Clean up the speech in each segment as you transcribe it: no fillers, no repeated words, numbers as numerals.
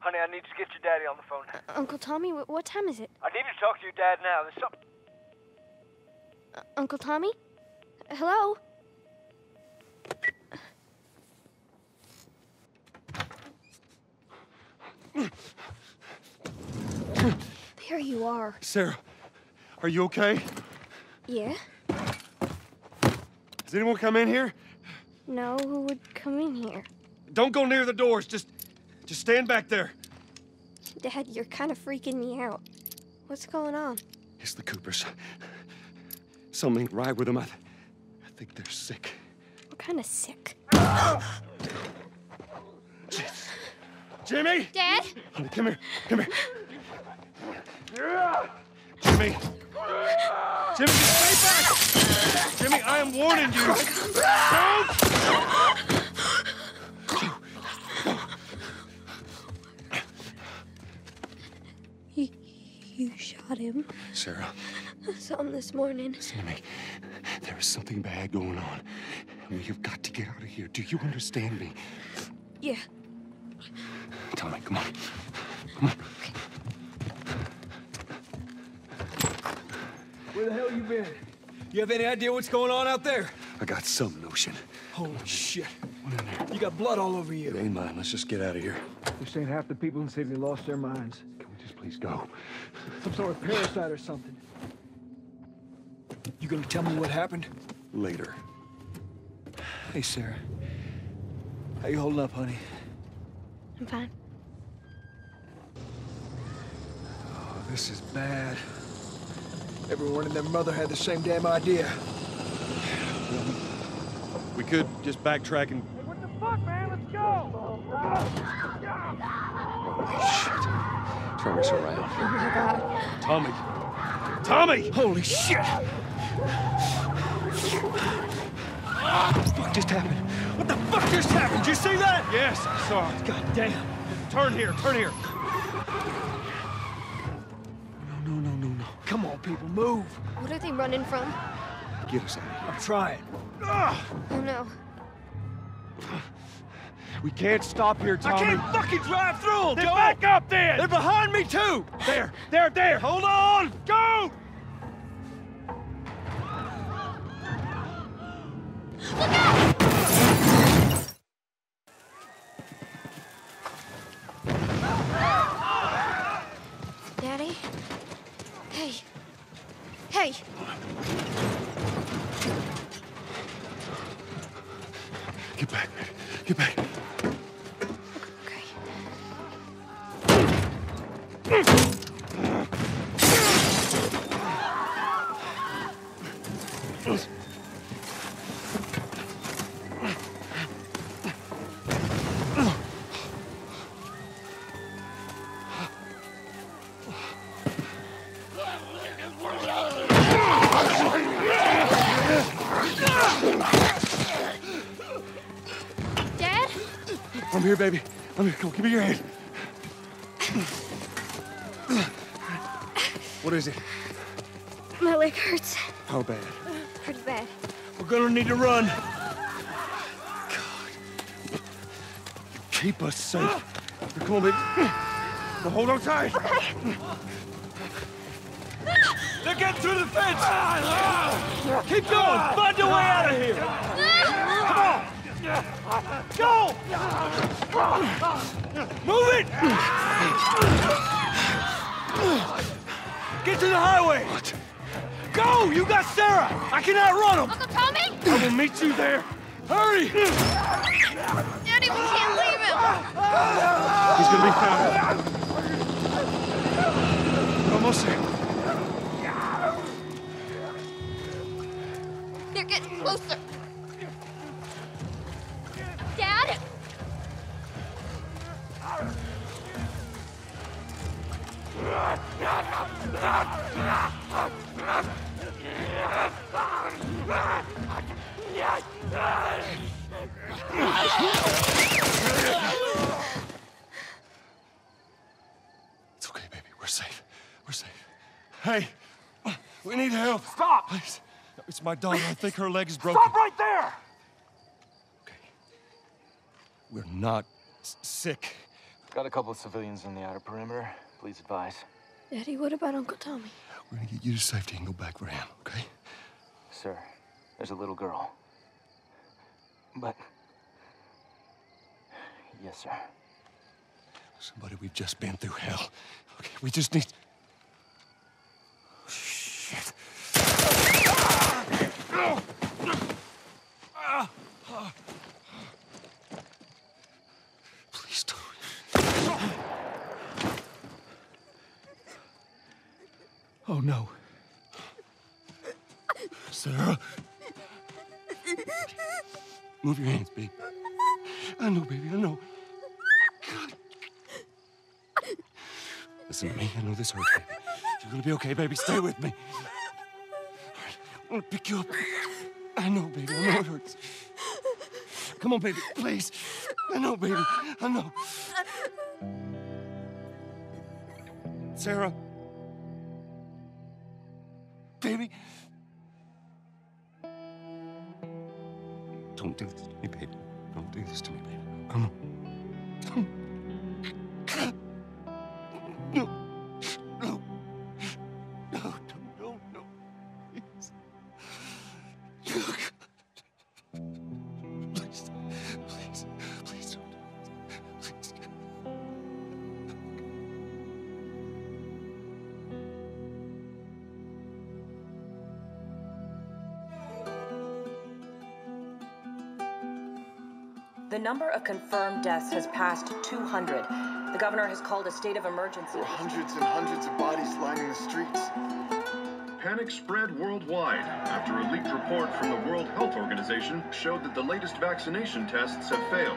Honey, I need to get your daddy on the phone. Uncle Tommy, what time is it? I need to talk to your dad now. There's something... Uncle Tommy? Hello? There you are. Sarah, are you okay? Yeah. Does anyone come in here? No, who would come in here? Don't go near the doors, just stand back there. Dad, you're kind of freaking me out. What's going on? It's the Coopers. Something ain't right with them. I think they're sick. What kind of sick? Jimmy! Dad? Honey, come here. Jimmy. Jimmy, stay back! Jimmy, I am warning you. Don't! You shot him. Sarah. I saw him this morning. Listen to me. There is something bad going on. We have got to get out of here. Do you understand me? Yeah. Tommy, come on. Come on. Okay. Where the hell you been? You have any idea what's going on out there? I got some notion. Holy shit. What in there? You got blood all over you. It ain't mine. Let's just get out of here. This ain't half the people in the city lost their minds. Please go. Some sort of parasite or something. You gonna tell me what happened? Later. Hey, Sarah. How you holding up, honey? I'm fine. Oh, this is bad. Everyone and their mother had the same damn idea. We could just backtrack and... Hey, what the fuck, man? Let's go! Oh, shit. Turn us around. Oh my God. Tommy! Tommy! Holy shit! What the fuck just happened? What the fuck just happened? Did you see that? Yes, I saw it. God damn. Turn here. No. Come on, people, move. What are they running from? Get us out of here. I'm trying. Oh no. We can't stop here, Tommy. I can't fucking drive through them! Then go. Back up, then! They're behind me, too! There! Hold on! Go! Look out! Daddy? Hey! Get back, man. Get back. Dad? I'm here, baby. I'm here. Come on, give me your hand. What is it? My leg hurts. How bad? Pretty bad. We're gonna need to run. God. Keep us safe. Come on, baby. Now hold on tight. Okay. They're getting through the fence. Keep going. Find a way out of here. Come on. Go. Move it. Get to the highway. What? Go! You got Sarah! I cannot run him! Uncle Tommy? I will meet you there. Hurry! Daddy, we can't leave him! He's gonna be found. Almost there. They're getting closer. Dad? It's okay, baby. We're safe. We're safe. Hey, we need help. Stop! Please. It's my daughter. I think her leg is broken. Stop right there! Okay. We're not sick. Got a couple of civilians in the outer perimeter. Please advise. Daddy, what about Uncle Tommy? We're gonna get you to safety and go back for him, okay? Sir, there's a little girl. But... yes, sir. Somebody, we've just been through hell. Okay, we just need... shit. Please don't. Oh, no. Sarah. Move your hands, baby. I know, baby, I know. God. Listen to me, I know this hurts, baby. You're gonna be okay, baby, stay with me. All right, I'm gonna pick you up. I know, baby, I know it hurts. Come on, baby, please. I know, baby, I know. Sarah. Baby. Don't do this to me, baby. Don't do this to me, baby. Come on. No. No. No, no, no. Please. Please. Please. Please don't do this. Please. The number of confirmed deaths has passed 200. The governor has called a state of emergency. There are hundreds and hundreds of bodies lining the streets. Panic spread worldwide after a leaked report from the World Health Organization showed that the latest vaccination tests have failed.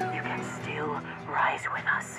You can still rise with us.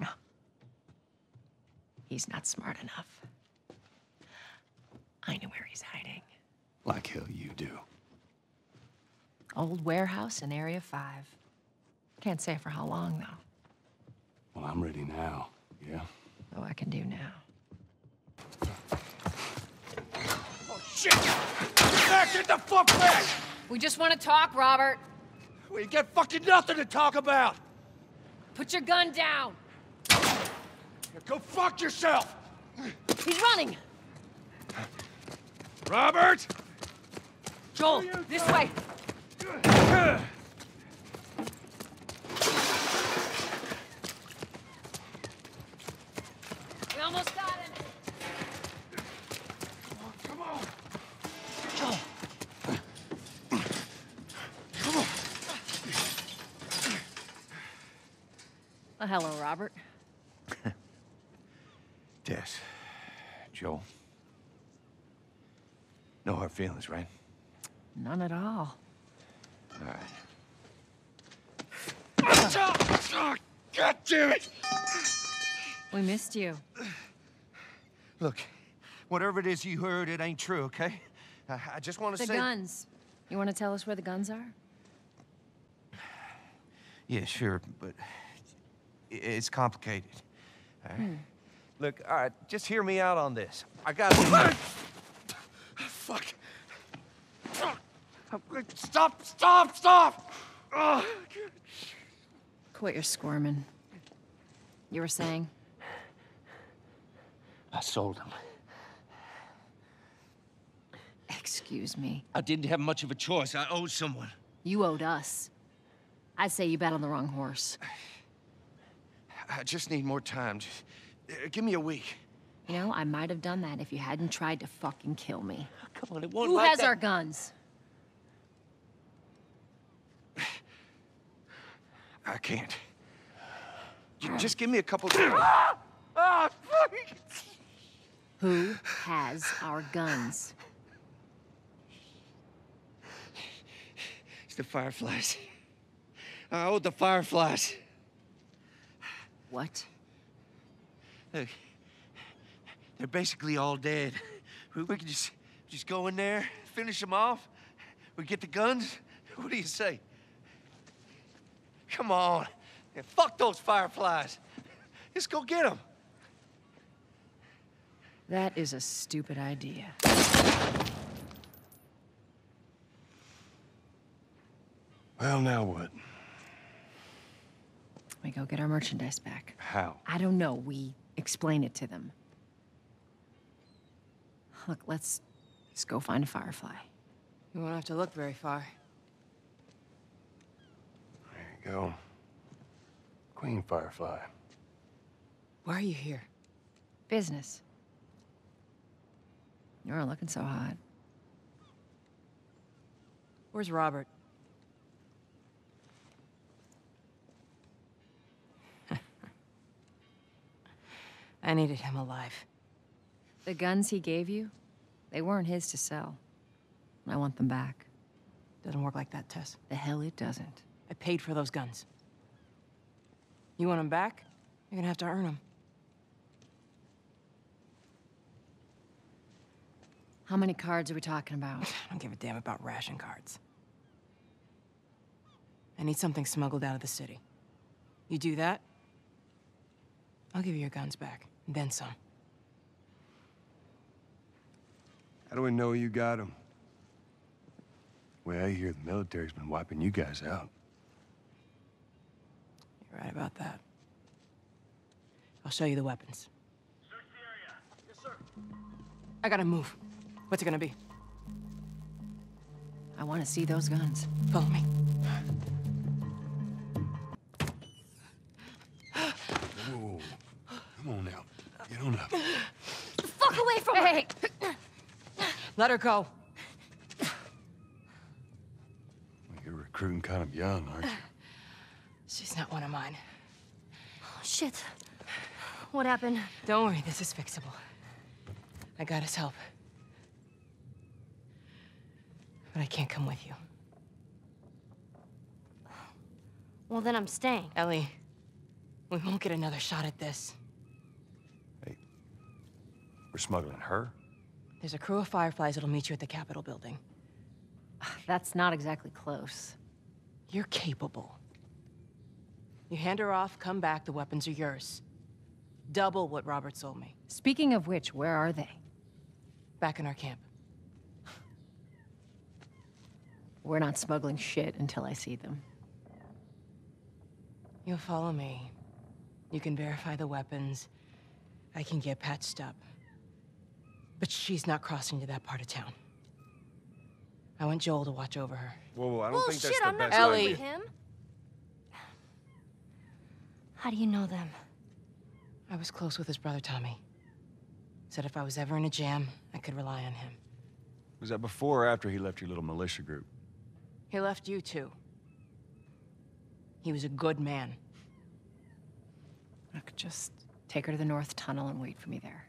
No. He's not smart enough. I know where he's hiding. Like hell you do. Old warehouse in Area 5. Can't say for how long, though. Well, I'm ready now, yeah? Oh, I can do now. Oh, shit! Get back! Get the fuck back! We just want to talk, Robert. We got fucking nothing to talk about! Put your gun down! Now go fuck yourself! He's running! Robert! Joel, this way! We almost got him! Come on, come on! Joel! Come on! Well, hello, Robert. Tess, Joel. No hard feelings, right? None at all. All right. Oh, God damn it! We missed you. Look, whatever it is you heard, it ain't true, okay? I just want to say... The guns. You want to tell us where the guns are? Yeah, sure, but it's complicated. All right? Look, all right, just hear me out on this. I got... Fuck. Stop, stop, stop! Oh. Quit your squirming. You were saying? I sold him. Excuse me. I didn't have much of a choice. I owed someone. You owed us. I'd say you bet on the wrong horse. I just need more time. Just, give me a week. You know, I might have done that if you hadn't tried to fucking kill me. Oh, come on, it won't like that. Who has our guns? I can't. Just give me a couple... Ah, please. Who has our guns? It's the Fireflies. I owed the Fireflies. What? Look. They're basically all dead. We can just go in there, finish them off. We get the guns. What do you say? Come on. Yeah, fuck those Fireflies. Just go get them. That is a stupid idea. Well, now what? We go get our merchandise back. How? I don't know. We explain it to them. Look, let's go find a Firefly. You won't have to look very far. There you go. Queen Firefly. Why are you here? Business. You're looking so hot. Where's Robert? I needed him alive. The guns he gave you, they weren't his to sell. I want them back. Doesn't work like that, Tess. The hell it doesn't. I paid for those guns. You want them back? You're gonna have to earn them. How many cards are we talking about? I don't give a damn about ration cards. I need something smuggled out of the city. You do that, I'll give you your guns back, and then some. How do we know you got them? Well, I hear the military's been wiping you guys out. You're right about that. I'll show you the weapons. Search the area. Yes, sir. I gotta move. What's it gonna be? I want to see those guns. Follow me. Whoa. Come on now. Get on up. The fuck away from her! Hey. Let her go. Well, you're recruiting kind of young, aren't you? She's not one of mine. Oh, shit. What happened? Don't worry, this is fixable. I got his help. But I can't come with you. Well, then I'm staying. Ellie, we won't get another shot at this. Hey, we're smuggling her? There's a crew of Fireflies that'll meet you at the Capitol building. That's not exactly close. You're capable. You hand her off, come back, the weapons are yours. Double what Robert sold me. Speaking of which, where are they? Back in our camp. We're not smuggling shit until I see them. You'll follow me. You can verify the weapons. I can get patched up. But she's not crossing to that part of town. I want Joel to watch over her. Whoa, whoa, I don't think that's the best idea. Ellie. How do you know them? I was close with his brother, Tommy. Said if I was ever in a jam, I could rely on him. Was that before or after he left your little militia group? He left you too. He was a good man. I could just take her to the North Tunnel and wait for me there.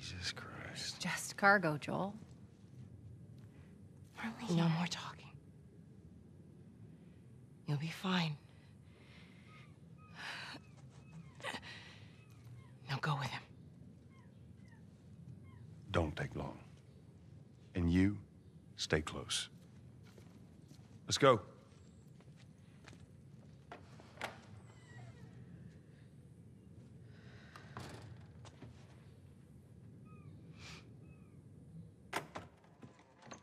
Jesus Christ. It's just cargo, Joel. Marlene. No more talking. You'll be fine. Now go with him. Don't take long. And you, stay close. Let's go.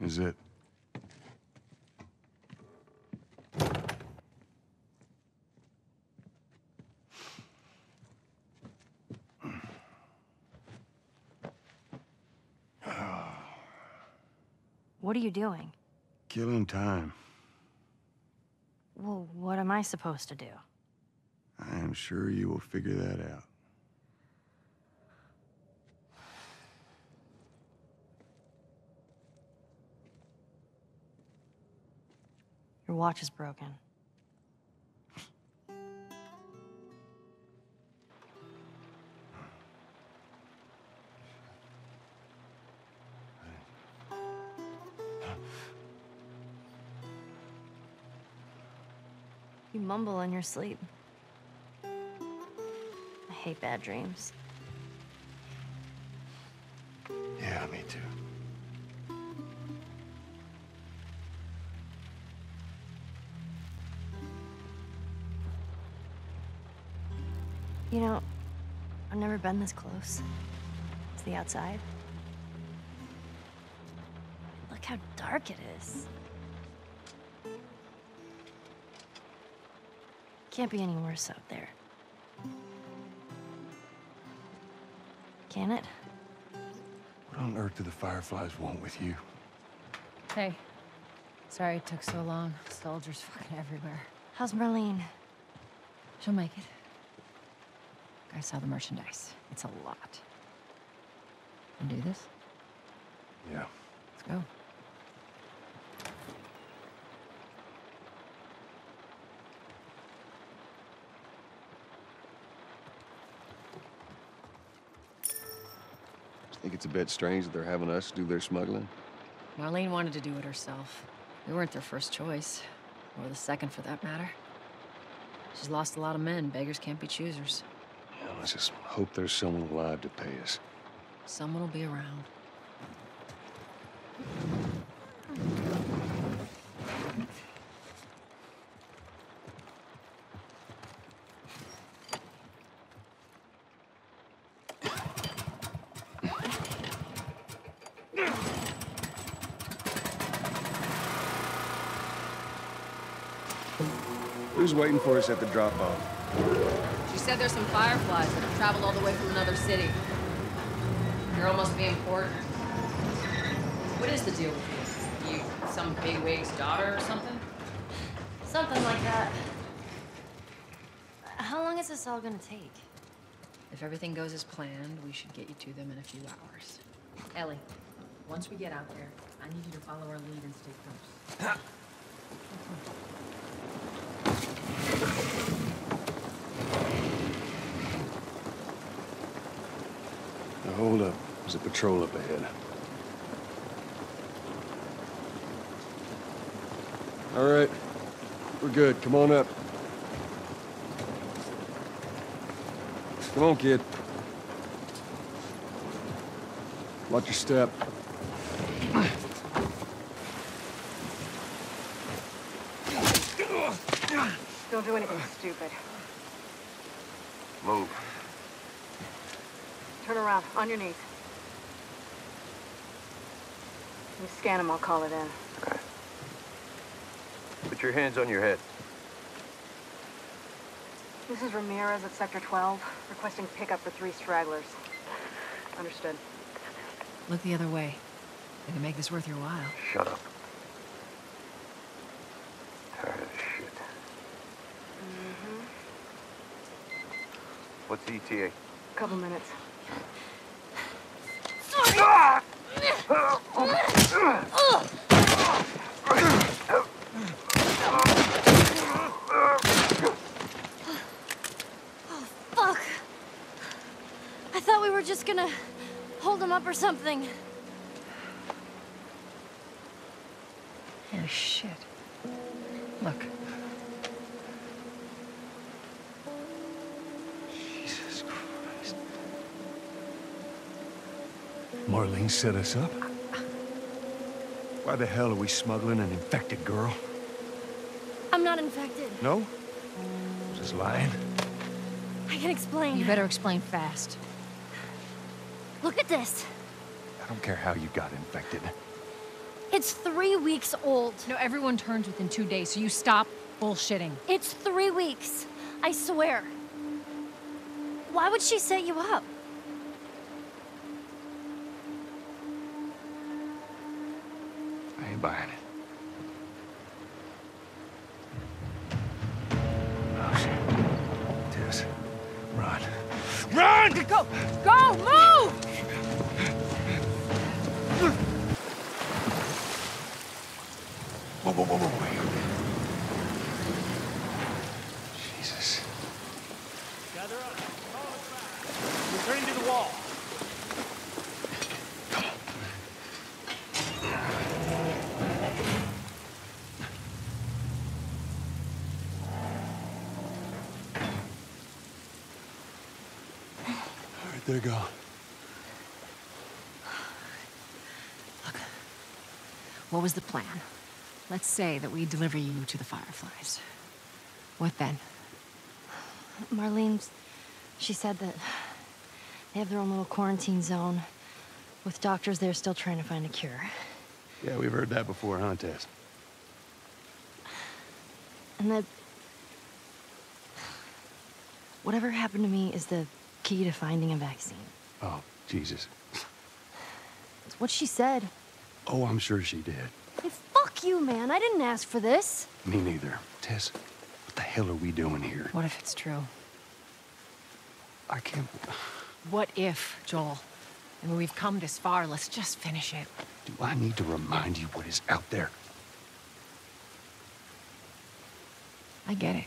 Is it? What are you doing? Killing time. Well, what am I supposed to do? I am sure you will figure that out. Your watch is broken. You mumble in your sleep. I hate bad dreams. Yeah, me too. You know, I've never been this close to the outside. Look how dark it is. Can't be any worse out there. Can it? What on earth do the Fireflies want with you? Hey, sorry it took so long. Soldiers fucking everywhere. How's Marlene? She'll make it. I saw the merchandise. It's a lot. Can do this? Yeah. Let's go. I think it's a bit strange that they're having us do their smuggling. Marlene wanted to do it herself. We weren't their first choice, or the second for that matter. She's lost a lot of men. Beggars can't be choosers. Yeah, let's just hope there's someone alive to pay us. Someone will be around. Who's waiting for us at the drop-off? She said there's some Fireflies that have traveled all the way from another city. Girl must be important. What is the deal with you? You some bigwig's daughter or something? Something like that. How long is this all gonna take? If everything goes as planned, we should get you to them in a few hours. Ellie, once we get out there, I need you to follow our lead and stay close. Now hold up. There's a patrol up ahead. All right. We're good. Come on up. Come on, kid. Watch your step. Don't do anything stupid. Move. Turn around, on your knees. You scan him, I'll call it in. Okay. Put your hands on your head. This is Ramirez at Sector 12, requesting pickup for 3 stragglers. Understood. Look the other way. I can make this worth your while. Shut up. Tired of shit. What's the ETA? A couple minutes. Sorry! Oh, fuck. I thought we were just gonna hold him up or something. Oh, shit. Look. Marlene set us up? Why the hell are we smuggling an infected girl? I'm not infected. No? Just lying? I can explain. You better explain fast. Look at this. I don't care how you got infected. It's 3 weeks old. No, everyone turns within 2 days, so you stop bullshitting. It's 3 weeks. I swear. Why would she set you up? Buying it. Oh, shit. Tess, run. Run! Go! Go! Move! Whoa, whoa, whoa, whoa. Jesus. Gather up. Return to the wall. There you go. Look, what was the plan? Let's say that we deliver you to the Fireflies. What then? Marlene, she said that they have their own little quarantine zone with doctors there still trying to find a cure. Yeah, we've heard that before, huh, Tess? And that... whatever happened to me is the key to finding a vaccine. Oh, Jesus. It's what she said. Oh, I'm sure she did. Hey, fuck you, man. I didn't ask for this. Me neither. Tess, what the hell are we doing here? What if it's true? I can't... What if, Joel? I mean, we've come this far. Let's just finish it. Do I need to remind you what is out there? I get it.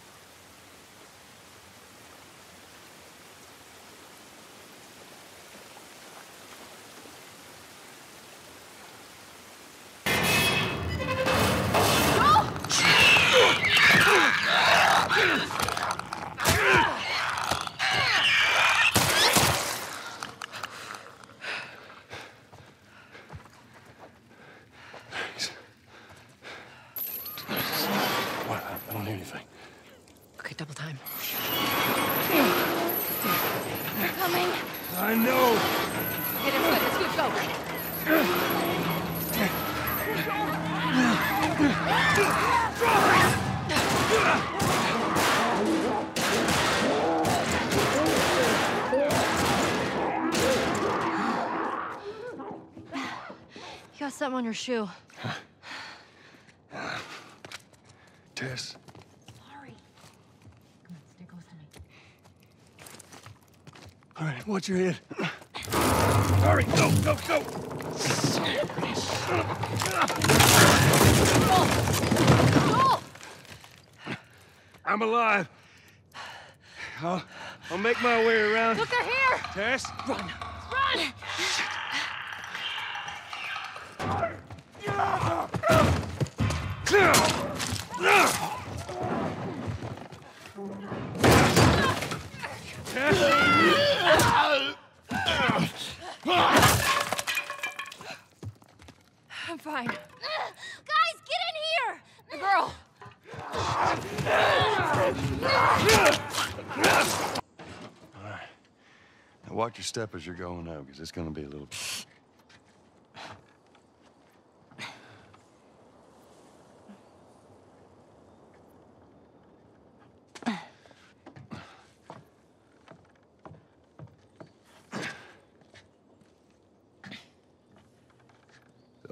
I know. Get him good. Let's get going. You got something on your shoe. Huh. Tess. All right, watch your head. All right, go, go, go! Joel! Joel! I'm alive. I'll make my way around. Look, they're here! Tess? Run! Run! Tess? I'm fine. Guys, get in here! The girl! All right. Now watch your step as you're going out, because it's gonna be a little...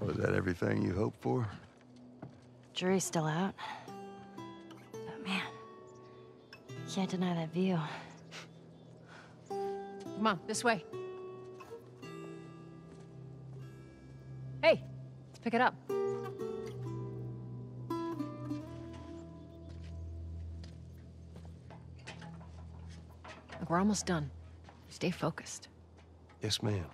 Was that everything you hoped for? Jury's still out. But man, you can't deny that view. Come on, this way. Hey, let's pick it up. Look, we're almost done. Stay focused. Yes, ma'am.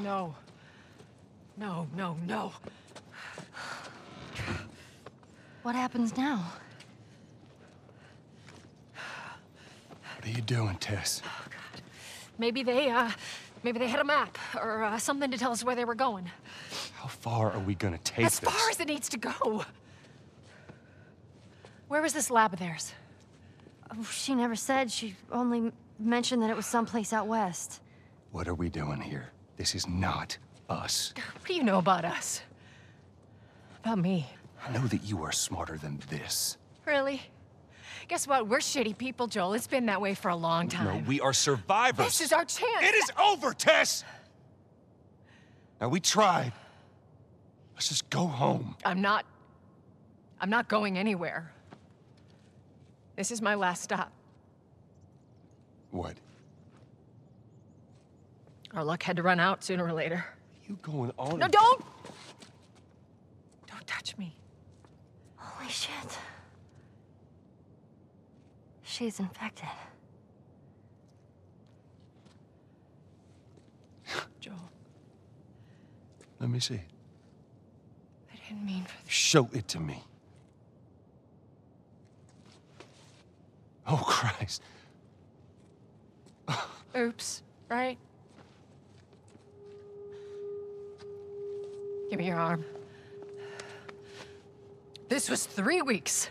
No. No, no, no. What happens now? What are you doing, Tess? Oh, God. Maybe they had a map or something to tell us where they were going. How far are we gonna take this? As far as it needs to go. Where was this lab of theirs? Oh, she never said. She only mentioned that it was someplace out west. What are we doing here? This is not us. What do you know about us? About me? I know that you are smarter than this. Really? Guess what? We're shitty people, Joel. It's been that way for a long time. No, we are survivors. This is our chance. It is over, Tess! Now, we tried. Let's just go home. I'm not going anywhere. This is my last stop. What? Our luck had to run out sooner or later. You going on? No, don't! Don't touch me. Holy shit. She's infected. Joel. Let me see. I didn't mean for this. Show it to me. Oh, Christ. Oops, right? Give me your arm. This was 3 weeks.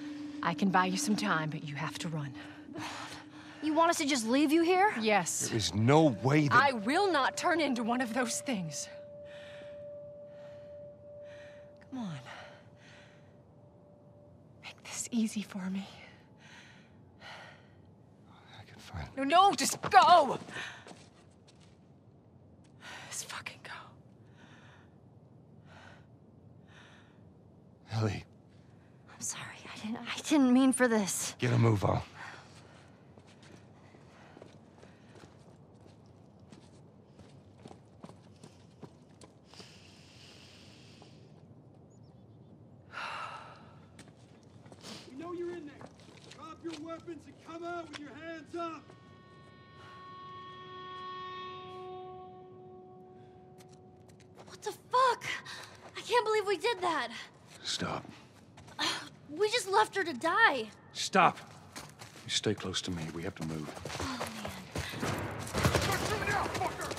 I can buy you some time, but you have to run. You want us to just leave you here? Yes. There is no way that... I will not turn into one of those things. Come on. Make this easy for me. I can find... No, no, just go! Just fucking go. Ellie. I'm sorry, I didn't mean for this. Get a move on. your weapons and come out with your hands up! What the fuck? I can't believe we did that. Stop. We just left her to die. Stop. You stay close to me. We have to move. Oh, man. Start shooting now, fucker!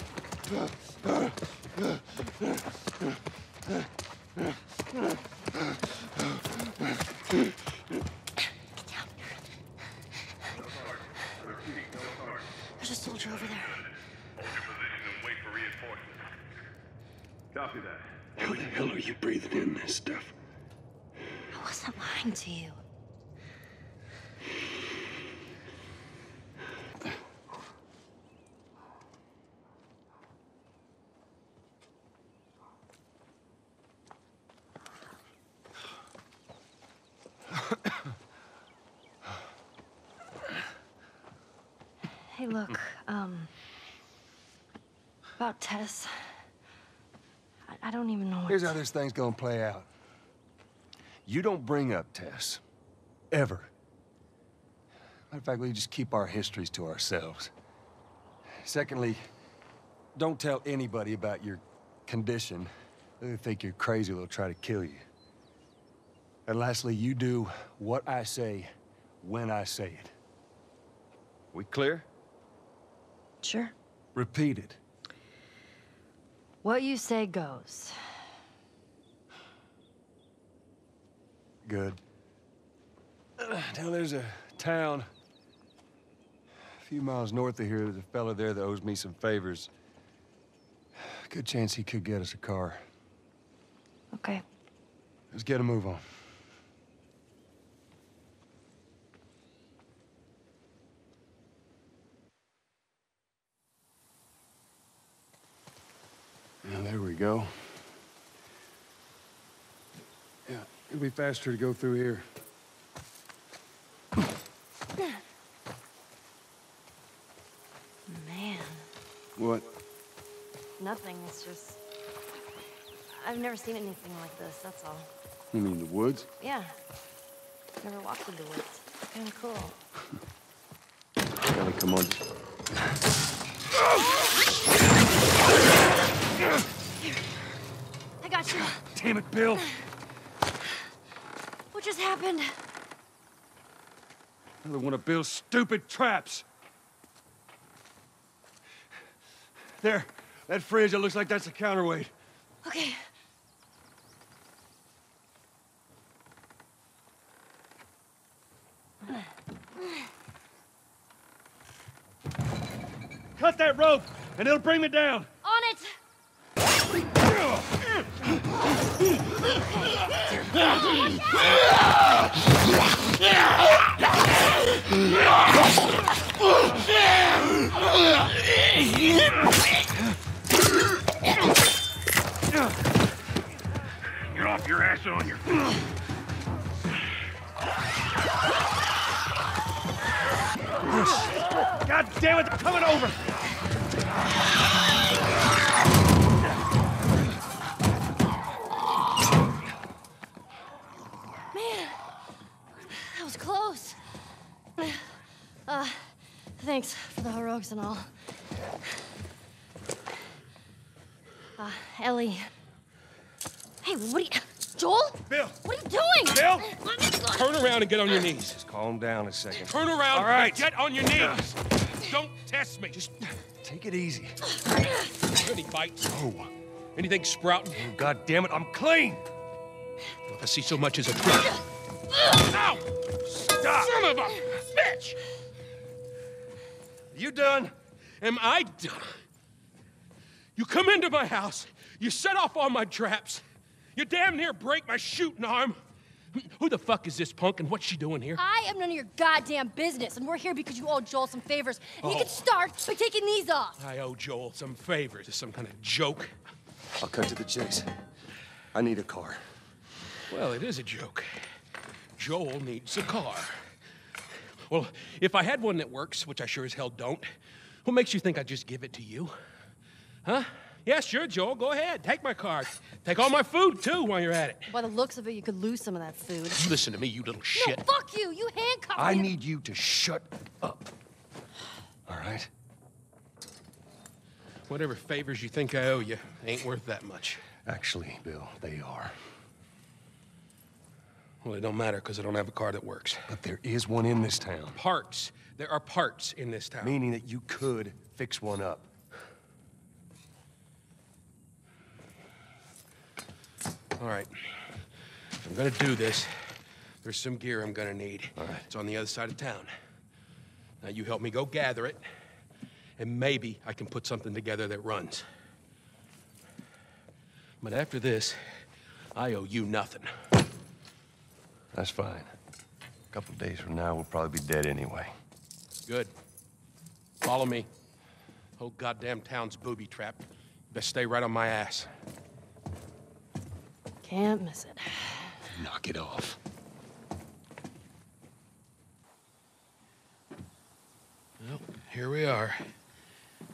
Over there. Hold your position and wait for reinforcements. Copy that. How the hell are you breathing in this stuff? I wasn't lying to you. Hey, look, about Tess, I don't even know what... Here's how this thing's gonna play out. You don't bring up Tess. Ever. Matter of fact, we just keep our histories to ourselves. Secondly, don't tell anybody about your condition. They think you're crazy, they'll try to kill you. And lastly, you do what I say, when I say it. We clear? Sure. Repeat it. What you say goes. Good. Now there's a town a few miles north of here. There's a fella there that owes me some favors. Good chance he could get us a car. Okay. Let's get a move on. Now, there we go. Yeah, it'll be faster to go through here. Man. What? Nothing, it's just... I've never seen anything like this, that's all. You mean the woods? Yeah. Never walked in the woods. Kind of cool. Ellie, come on. Here. I got you. Damn it, Bill. What just happened? Another one of Bill's stupid traps. There, that fridge, it looks like that's a counterweight. Okay. Cut that rope, and it'll bring me down. On it. Get off your ass on your feet. God damn it, they're coming over. Close. Thanks for the heroics and all. Ellie. Hey, what are you... Joel? Bill! What are you doing? Bill! Turn around and get on your knees. Just calm down a second. Turn around all right. And get on your knees. Don't test me. Just take it easy. Any bites? No. Anything sprouting? Oh, God damn it, I'm clean! Well, if I see so much as a drop. Ow! Stop! Son of a bitch! Are you done? Am I done? You come into my house, you set off all my traps, you damn near break my shooting arm. Who the fuck is this punk and what's she doing here? I am none of your goddamn business, and we're here because you owe Joel some favors. And you can start by taking these off. I owe Joel some favors. Is some kind of joke? I'll cut to the chase. I need a car. Well, it is a joke. Joel needs a car. Well, if I had one that works, which I sure as hell don't, what makes you think I'd just give it to you? Huh? Yeah, sure, Joel. Go ahead. Take my card. Take all my food, too, while you're at it. By the looks of it, you could lose some of that food. You listen to me, you little shit. No, fuck you. You handcuffed me. I need you to shut up. All right? Whatever favors you think I owe you ain't worth that much. Actually, Bill, they are. Well, it don't matter, because I don't have a car that works. But there is one in this town. Parts. There are parts in this town. Meaning that you could fix one up. All right. If I'm gonna do this, there's some gear I'm gonna need. All right. It's on the other side of town. Now you help me go gather it, and maybe I can put something together that runs. But after this, I owe you nothing. That's fine. A couple of days from now, we'll probably be dead anyway. Good. Follow me. Whole goddamn town's booby trapped. Best stay right on my ass. Can't miss it. Knock it off. Well, here we are.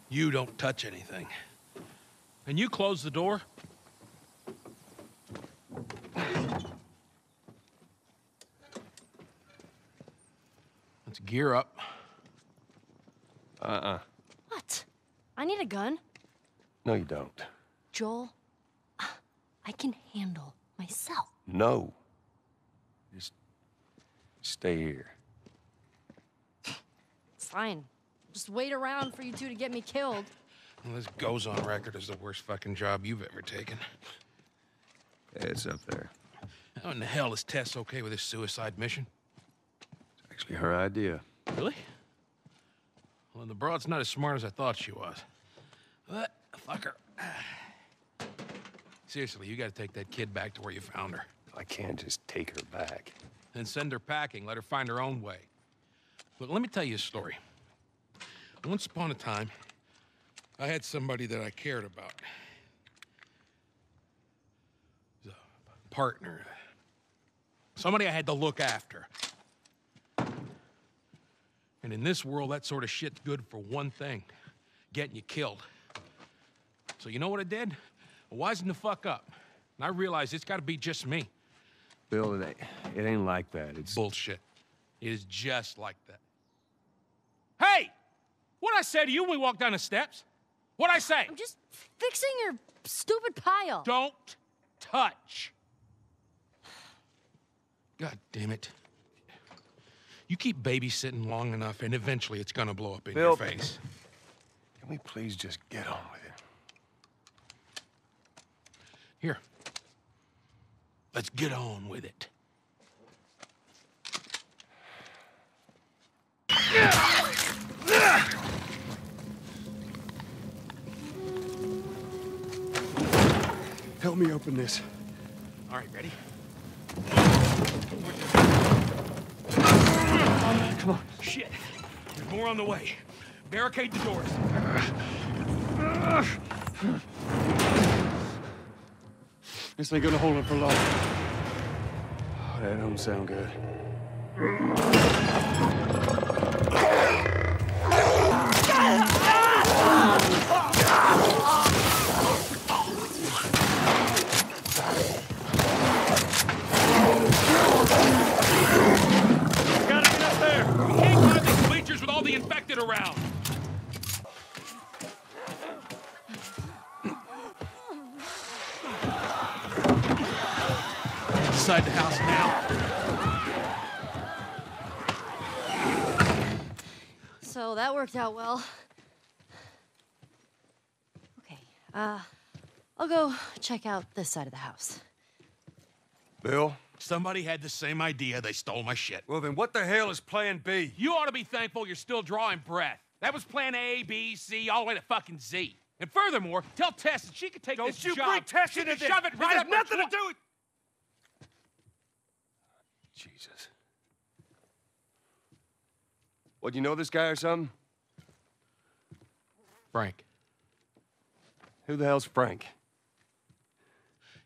You don't touch anything. And you close the door? Let's gear up. What? I need a gun. No, you don't. Joel, I can handle myself. No. Just stay here. It's fine. Just wait around for you two to get me killed. Well, this goes on record as the worst fucking job you've ever taken. Yeah, it's up there. How in the hell is Tess okay with this suicide mission? It's actually her idea. Really? Well, the broad's not as smart as I thought she was. But, fuck her. Seriously, you gotta take that kid back to where you found her. I can't just take her back. Then send her packing, let her find her own way. Look, let me tell you a story. Once upon a time, I had somebody that I cared about. It was a partner. Somebody I had to look after. And in this world, that sort of shit's good for one thing. Getting you killed. So you know what I did? I wisened the fuck up, and I realized it's gotta be just me. Bill, it ain't like that, it's... Bullshit. It is just like that. Hey! What'd I say to you when we walked down the steps? What'd I say? I'm just fixing your stupid pile. Don't touch. God damn it. You keep babysitting long enough, and eventually it's gonna blow up in your face. Can we please just get on with it? Here. Let's get on with it. Help me open this. All right, ready? Come on. Shit. There's more on the way. Barricade the doors. This ain't gonna hold up for long. Oh, that don't sound good. Gotta get up there! We can't climb these bleachers with all the infected around! Inside the house now. So that worked out well. Okay, I'll go check out this side of the house. Bill? Somebody had the same idea. They stole my shit. Well, then what the hell is plan B? You ought to be thankful you're still drawing breath. That was plan A, B, C, all the way to fucking Z. And furthermore, tell Tess that she could take this job. Don't you bring Tess into this! Shove it right up her trunk. It has nothing to do with... Jesus. What, you know this guy or something? Frank. Who the hell's Frank?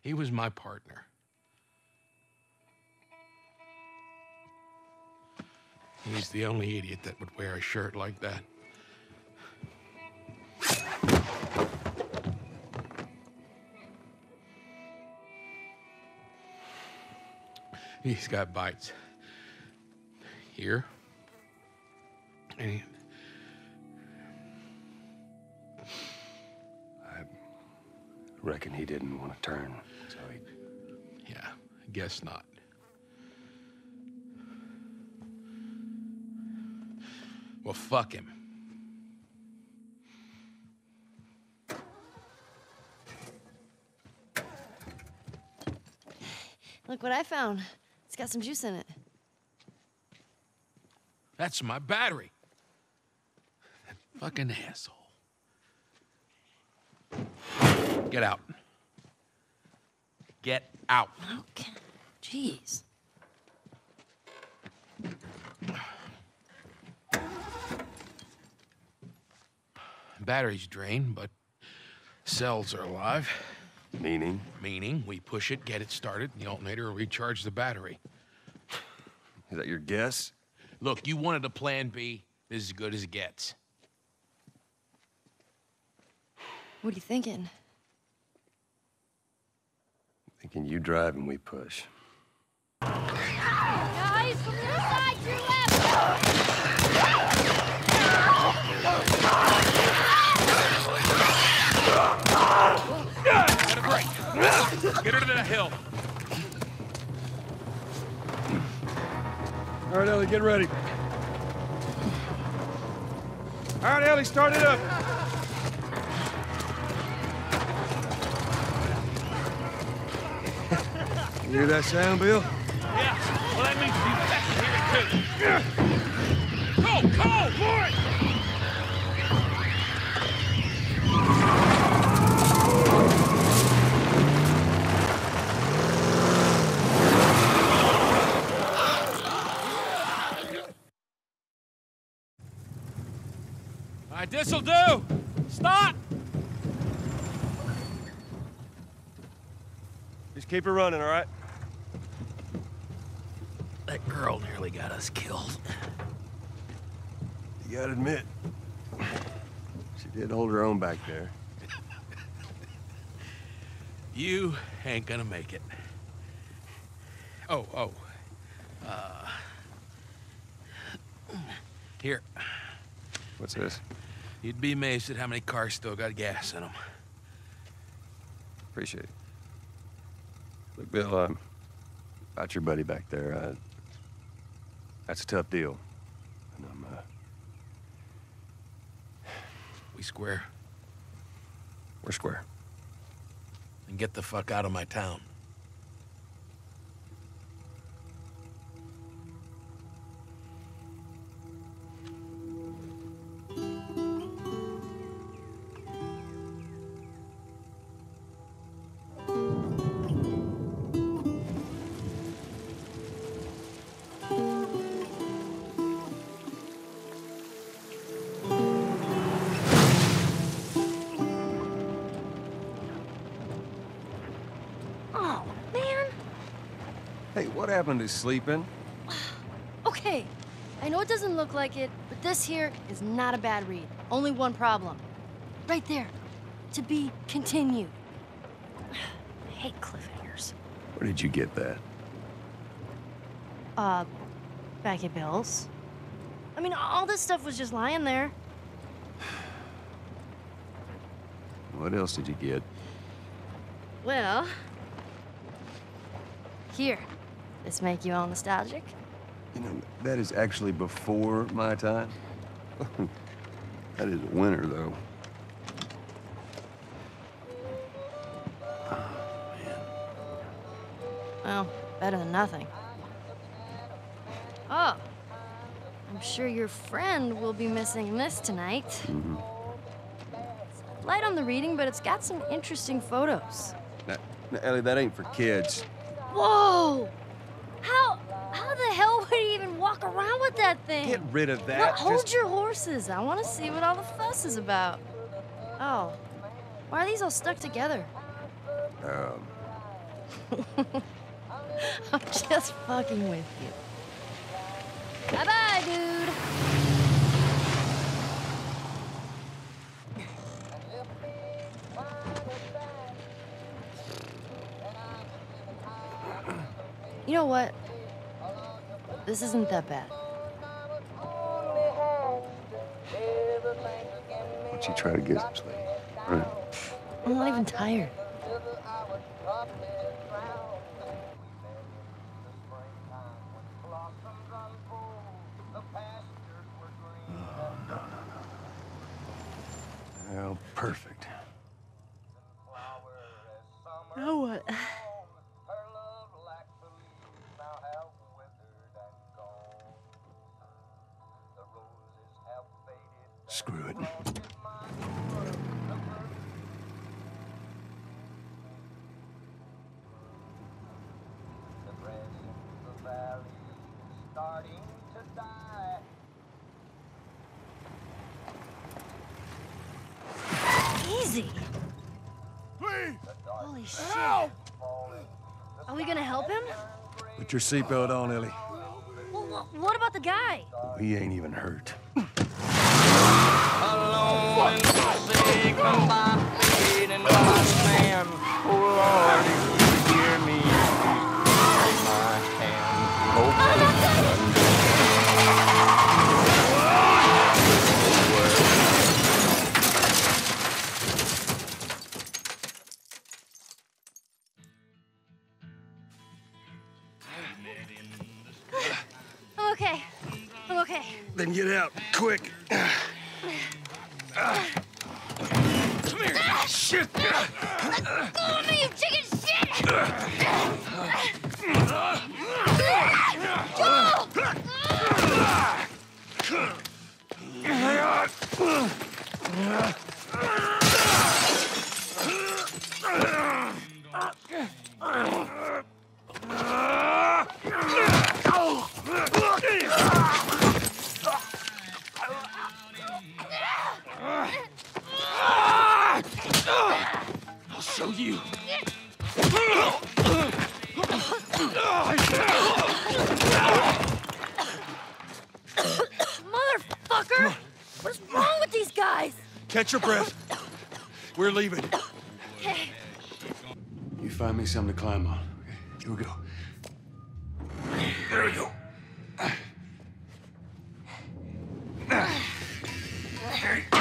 He was my partner. He's the only idiot that would wear a shirt like that. He's got bites here. And he, I reckon he didn't want to turn, so he... Yeah, I guess not. Well, fuck him. Look what I found. It's got some juice in it. That's my battery. That fucking asshole. Get out. Get out. Okay. Jeez. Battery's drained, but cells are alive. Meaning? Meaning, we push it, get it started, and the alternator will recharge the battery. Is that your guess? Look, you wanted a plan B. This is as good as it gets. What are you thinking? I'm thinking you drive and we push. Guys, from your side, to your left! Right. Get her to the hill. All right, Ellie, get ready. All right, Ellie, start it up. You hear that sound, Bill? Yeah. Well, that means you back here too. Go, boy! This'll do! Stop! Just keep it running, all right? That girl nearly got us killed. You gotta admit, she did hold her own back there. You ain't gonna make it. Here. What's this? You'd be amazed at how many cars still got gas in them. Appreciate it. Look, Bill, about your buddy back there, that's a tough deal. And I'm, We square? We're square. And get the fuck out of my town. What happened to sleeping? Okay, I know it doesn't look like it, but this here is not a bad read. Only one problem. Right there. To be continued. I hate cliffhangers. Where did you get that? Back at Bill's. I mean, all this stuff was just lying there. What else did you get? Well, here. This make you all nostalgic? You know, that is actually before my time. That is winter, though. Oh, man. Well, better than nothing. Oh, I'm sure your friend will be missing this tonight. Mm-hmm. It's light on the reading, but it's got some interesting photos. Now, Ellie, that ain't for kids. Whoa! How the hell would he even walk around with that thing? Get rid of that. Look, hold your horses. I want to see what all the fuss is about. Oh, why are these all stuck together? I'm just fucking with you. Bye-bye, dude. You know what? This isn't that bad. Why don't you try to get some sleep? Right. I'm not even tired. Oh, perfect. Now what? Screw it. Easy. Please. Holy shit. Help. Are we gonna help him? Put your seatbelt on, Ellie. Well, what about the guy? Oh, he ain't even hurt. Alone in the sea, come by feet and my man. Oh Lord, if you hear me, take my hand. I'm okay. I'm okay. Then get out, quick. Come here, shit! Let go of me, you chicken shit! Show you. Motherfucker! What's wrong with these guys? Catch your breath. We're leaving. Okay. You find me something to climb on. Okay, here we go. There we go.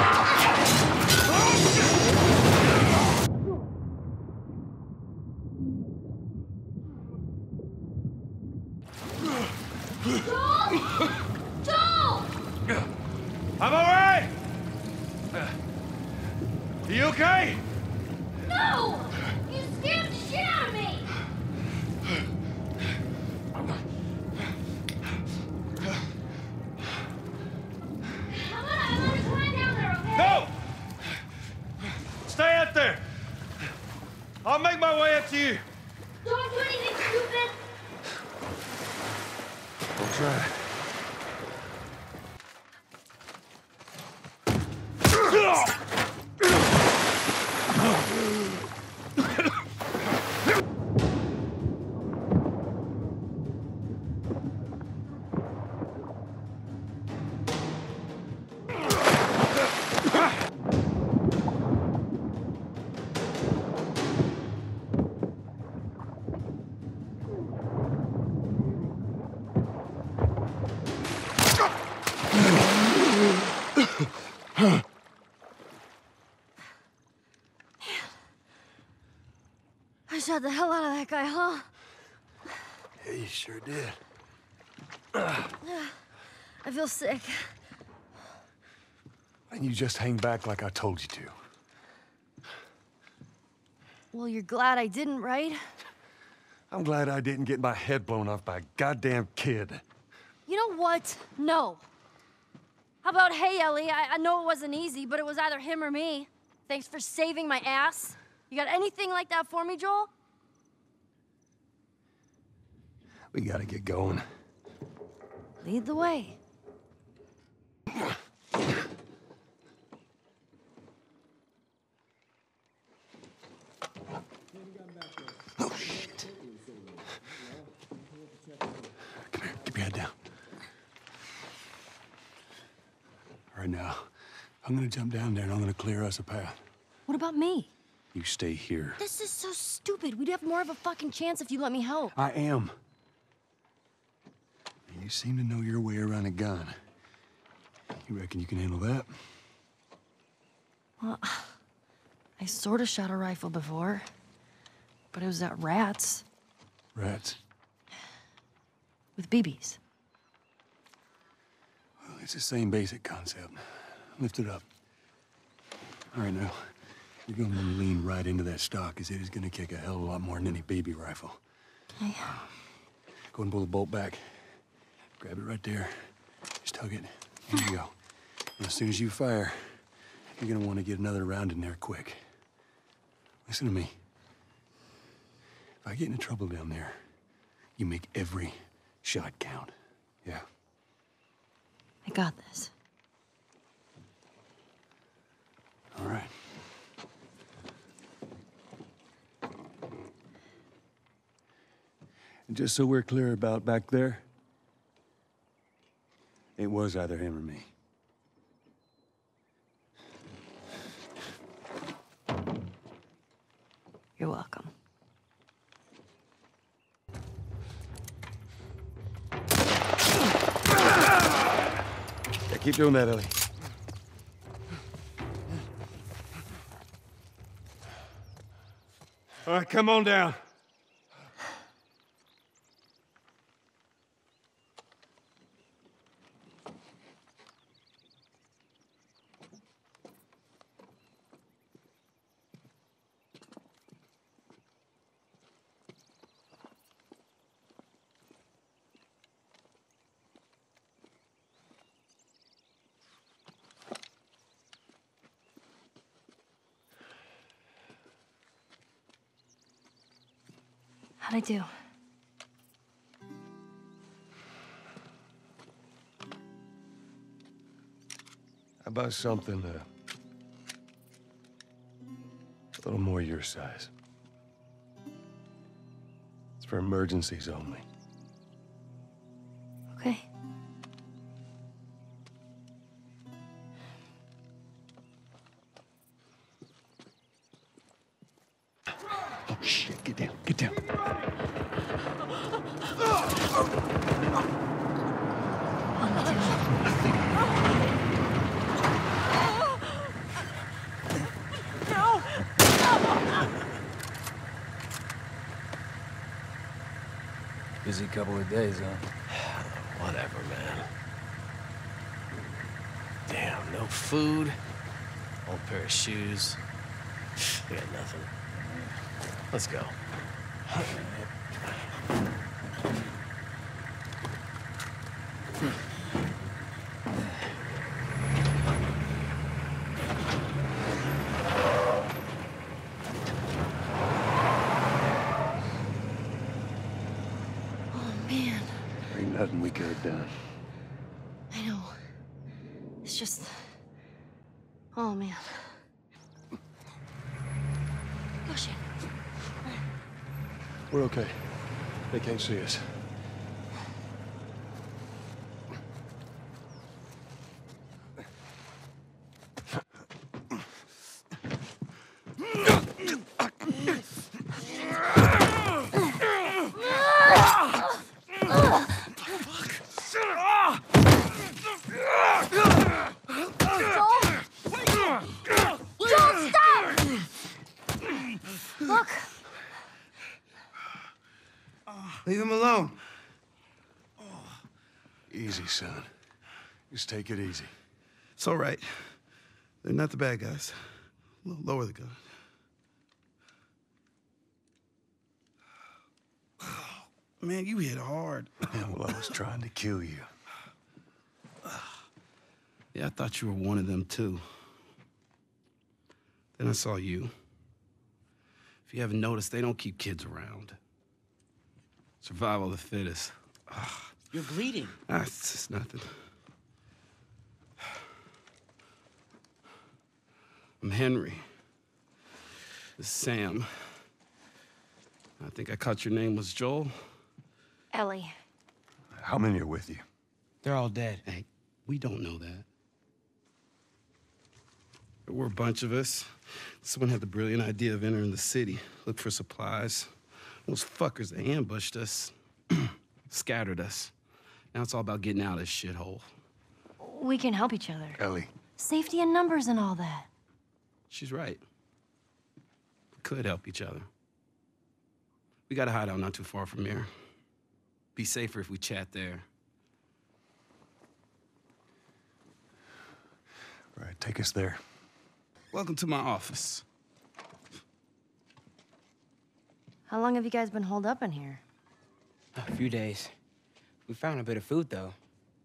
The hell out of that guy, huh? Yeah, you sure did. I feel sick. And you just hang back like I told you to. Well, you're glad I didn't, right? I'm glad I didn't get my head blown off by a goddamn kid. You know what? No. How about, hey, Ellie, I know it wasn't easy, but it was either him or me. Thanks for saving my ass. You got anything like that for me, Joel? We gotta get going. Lead the way. Oh, shit. Come here, keep your head down. All right, now, I'm gonna jump down there and I'm gonna clear us a path. What about me? You stay here. This is so stupid. We'd have more of a fucking chance if you let me help. I am. You seem to know your way around a gun. You reckon you can handle that? Well, I sort of shot a rifle before, but it was at rats. Rats? With BBs. Well, it's the same basic concept. Lift it up. All right, now, you're going to lean right into that stock, because it is going to kick a hell of a lot more than any BB rifle. Okay. Go and pull the bolt back. Grab it right there. Just tug it. Here you go. And as soon as you fire, you're going to want to get another round in there quick. Listen to me. If I get into trouble down there, you make every shot count. Yeah? I got this. All right. And just so we're clear about back there, it was either him or me. You're welcome. Yeah, keep doing that, Ellie. All right, come on down. I do. About something a little more your size. It's for emergencies only. Okay. Oh shit, get down, get down. Busy couple of days, huh? Whatever, man. Damn, no food. Old pair of shoes. We got nothing. Let's go. Done. I know. It's just... oh, man. Oh, shit. We're okay. They can't see us. Take it easy. It's all right. They're not the bad guys. Lower the gun. Oh, man, you hit hard. Yeah, well, I was trying to kill you. Yeah, I thought you were one of them, too. Then I saw you. If you haven't noticed, they don't keep kids around. Survival of the fittest. You're bleeding. It's just nothing. I'm Henry. This is Sam. I think I caught your name was Joel. Ellie. How many are with you? They're all dead. Hey, we don't know that. There were a bunch of us. Someone had the brilliant idea of entering the city, look for supplies. Those fuckers, they ambushed us, scattered us. Now it's all about getting out of this shithole. We can help each other. Ellie. Safety in numbers and all that. She's right. We could help each other. We got a hideout not too far from here. Be safer if we chat there. All right, take us there. Welcome to my office. How long have you guys been holed up in here? A few days. We found a bit of food, though.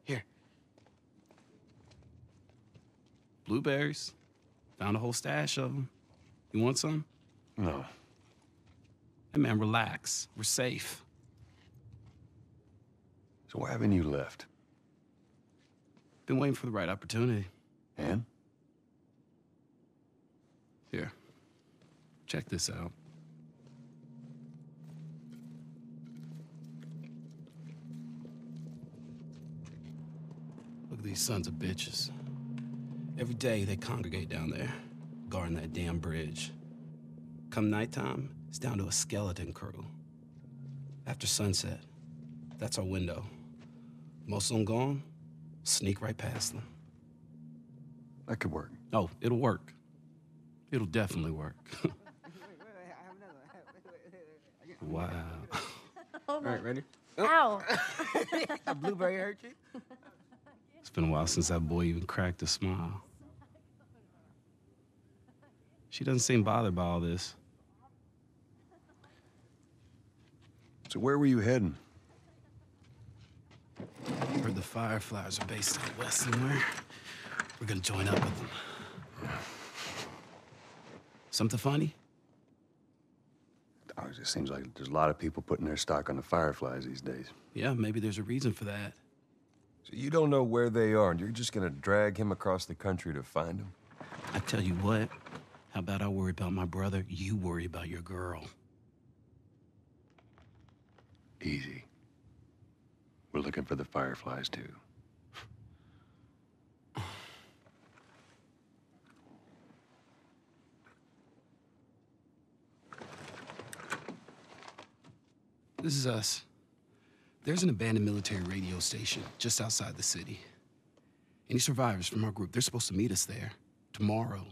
Here. Blueberries. Found a whole stash of them. You want some? No. Hey, man, relax. We're safe. So why haven't you left? Been waiting for the right opportunity. And? Here. Check this out. Look at these sons of bitches. Every day they congregate down there, guarding that damn bridge. Come nighttime, it's down to a skeleton crew. After sunset, that's our window. Most of them gone, sneak right past them. That could work. Oh, it'll work. It'll definitely work. Wow. All right, ready? Oh. Ow! A blueberry hurt you? It's been a while since that boy even cracked a smile. She doesn't seem bothered by all this. So where were you heading? I heard the Fireflies are based out west somewhere. We're gonna join up with them. Something funny? Oh, it just seems like there's a lot of people putting their stock on the Fireflies these days. Yeah, maybe there's a reason for that. So you don't know where they are, and you're just gonna drag him across the country to find them? I tell you what, how about I worry about my brother, you worry about your girl. Easy. We're looking for the Fireflies, too. This is us. There's an abandoned military radio station just outside the city. Any survivors from our group, they're supposed to meet us there tomorrow.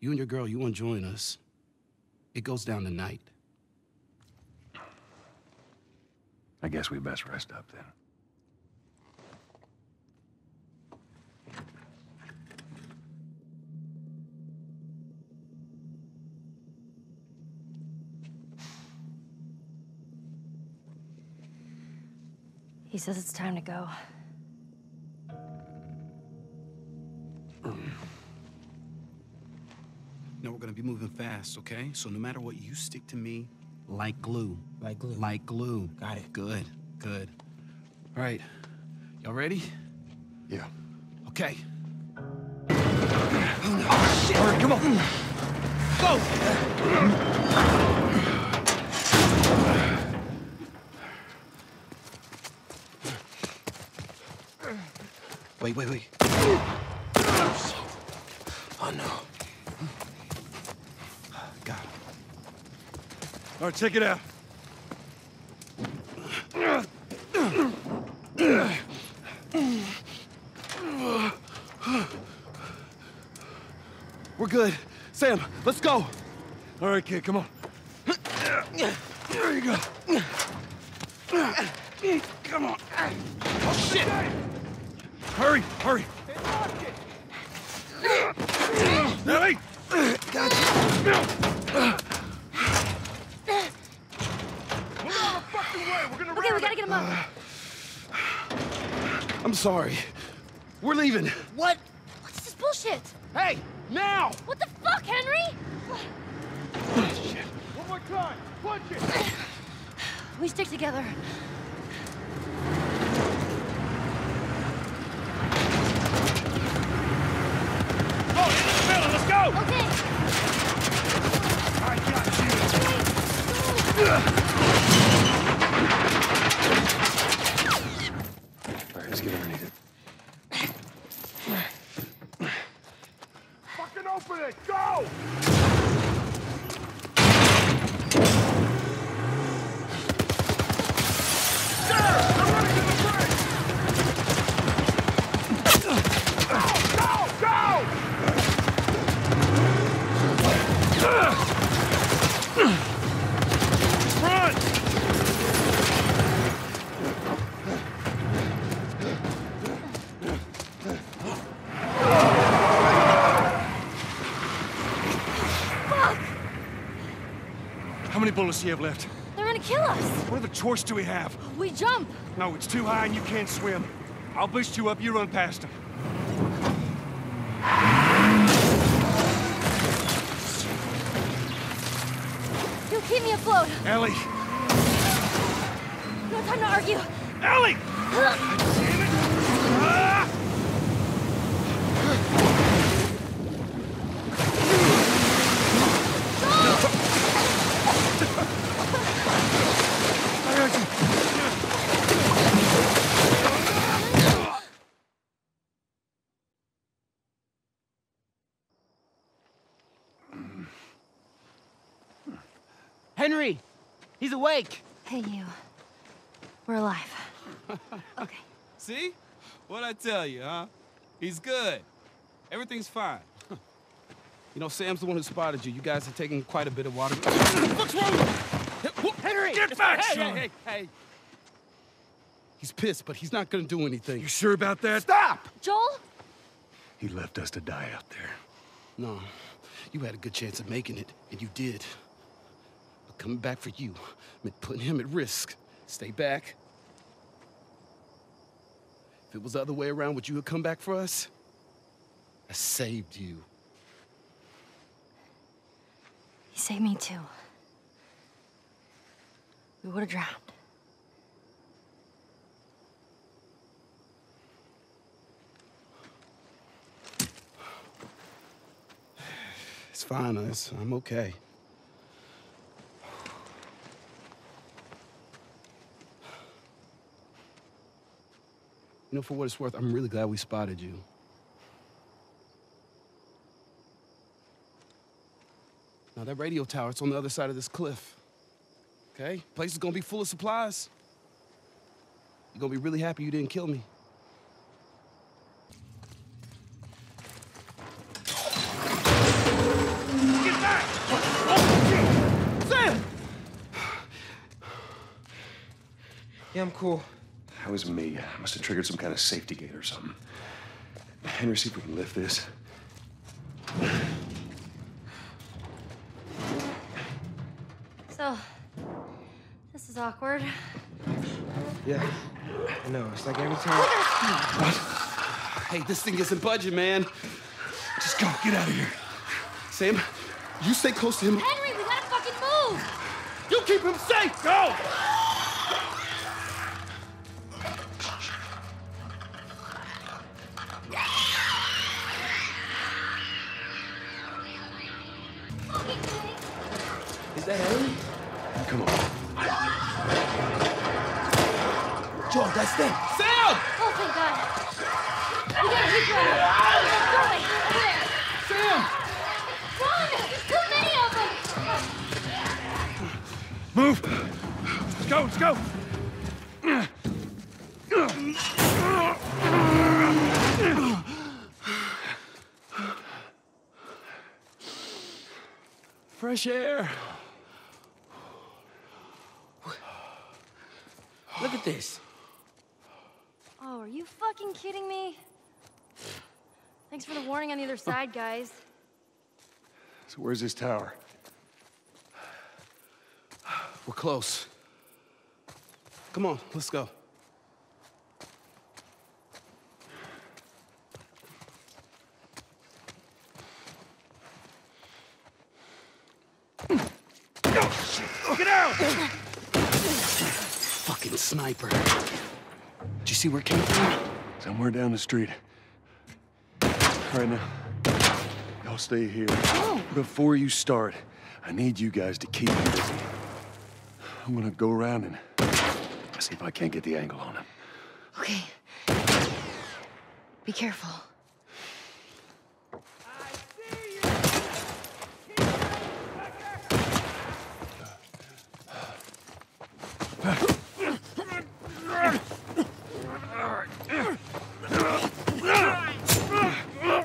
You and your girl, you want to join us. It goes down tonight. I guess we best rest up then. He says it's time to go. Now we're gonna be moving fast, okay? So no matter what, you stick to me like glue. Like glue. Like glue. Got it. Good, good. All right, y'all ready? Yeah. Okay. Oh, shit. All right, come on. Go! Wait, wait, wait. Oh, no. Got him. All right, check it out. We're good. Sam, let's go. All right, kid, come on. There you go. Come on. Oh, shit. Hurry, hurry! Ellie! Got you! We're on the fucking way! We're gonna run! Okay, we gotta get him up! I'm sorry. We're leaving! What? What's this bullshit? Hey! Now! What the fuck, Henry? Oh, shit. One more time! Punch it! We stick together. Okay. I got you. All right, let's get underneath it. Fucking open it! Go! Sarah! bullets you have left? They're gonna kill us. What other choice do we have? We jump. No, it's too high and you can't swim. I'll boost you up, you run past them. You'll keep me afloat. Ellie. No time to argue. Ellie! Damn it! Henry! He's awake! Hey, you. We're alive. Okay. See? What'd I tell you, huh? He's good. Everything's fine. You know, Sam's the one who spotted you. You guys have taken quite a bit of water. What's wrong? Henry! Get back, son! Hey. He's pissed, but he's not gonna do anything. You sure about that? Stop! Joel? He left us to die out there. No. You had a good chance of making it, and you did. But coming back for you meant putting him at risk. Stay back. If it was the other way around, would you have come back for us? I saved you. He saved me too. We would have drowned. It's fine, I'm okay. You know, for what it's worth, I'm really glad we spotted you. Now, that radio tower, it's on the other side of this cliff. Okay? Place is gonna be full of supplies. You're gonna be really happy you didn't kill me. Get back! Oh, Sam! Yeah, I'm cool. That was me. I must have triggered some kind of safety gate or something. Henry, see if we can lift this. So, this is awkward. Yeah, I know. It's like every time. What? Hey, this thing isn't budging, man. Just go. Get out of here. Sam, you stay close to him. Henry, we gotta fucking move. You keep him safe. Go. Come on. Joel, that's them. Sam! Oh, thank God. We gotta keep going. Keep going. There. Sam! Run! There's too many of them. Move. Let's go. Fresh air. Look at this. Oh, are you fucking kidding me? Thanks for the warning on the other side, guys. So where's this tower? We're close. Come on, let's go. Get out! Fucking sniper. Did you see where it came from? Somewhere down the street. Right now, y'all stay here. Oh. Before you start, I need you guys to keep me busy. I'm gonna go around and see if I can't get the angle on him. Okay. Be careful. I see you!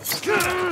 Keep going, sucker!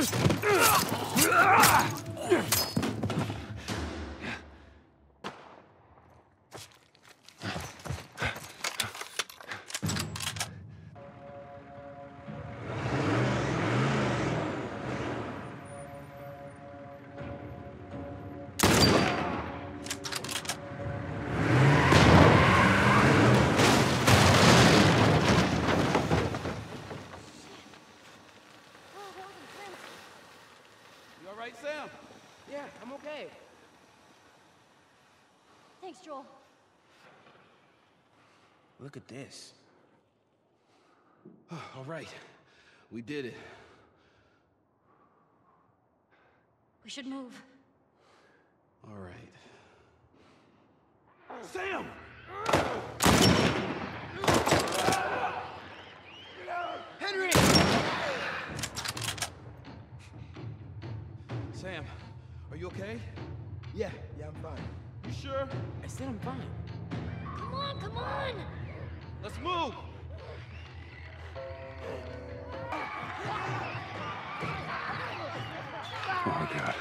Thanks, Joel. Look at this. All right. We did it. We should move. All right. Sam! Henry! Sam, are you okay? Yeah, I'm fine. You sure? I said I'm fine. Come on! Let's move! Oh my God.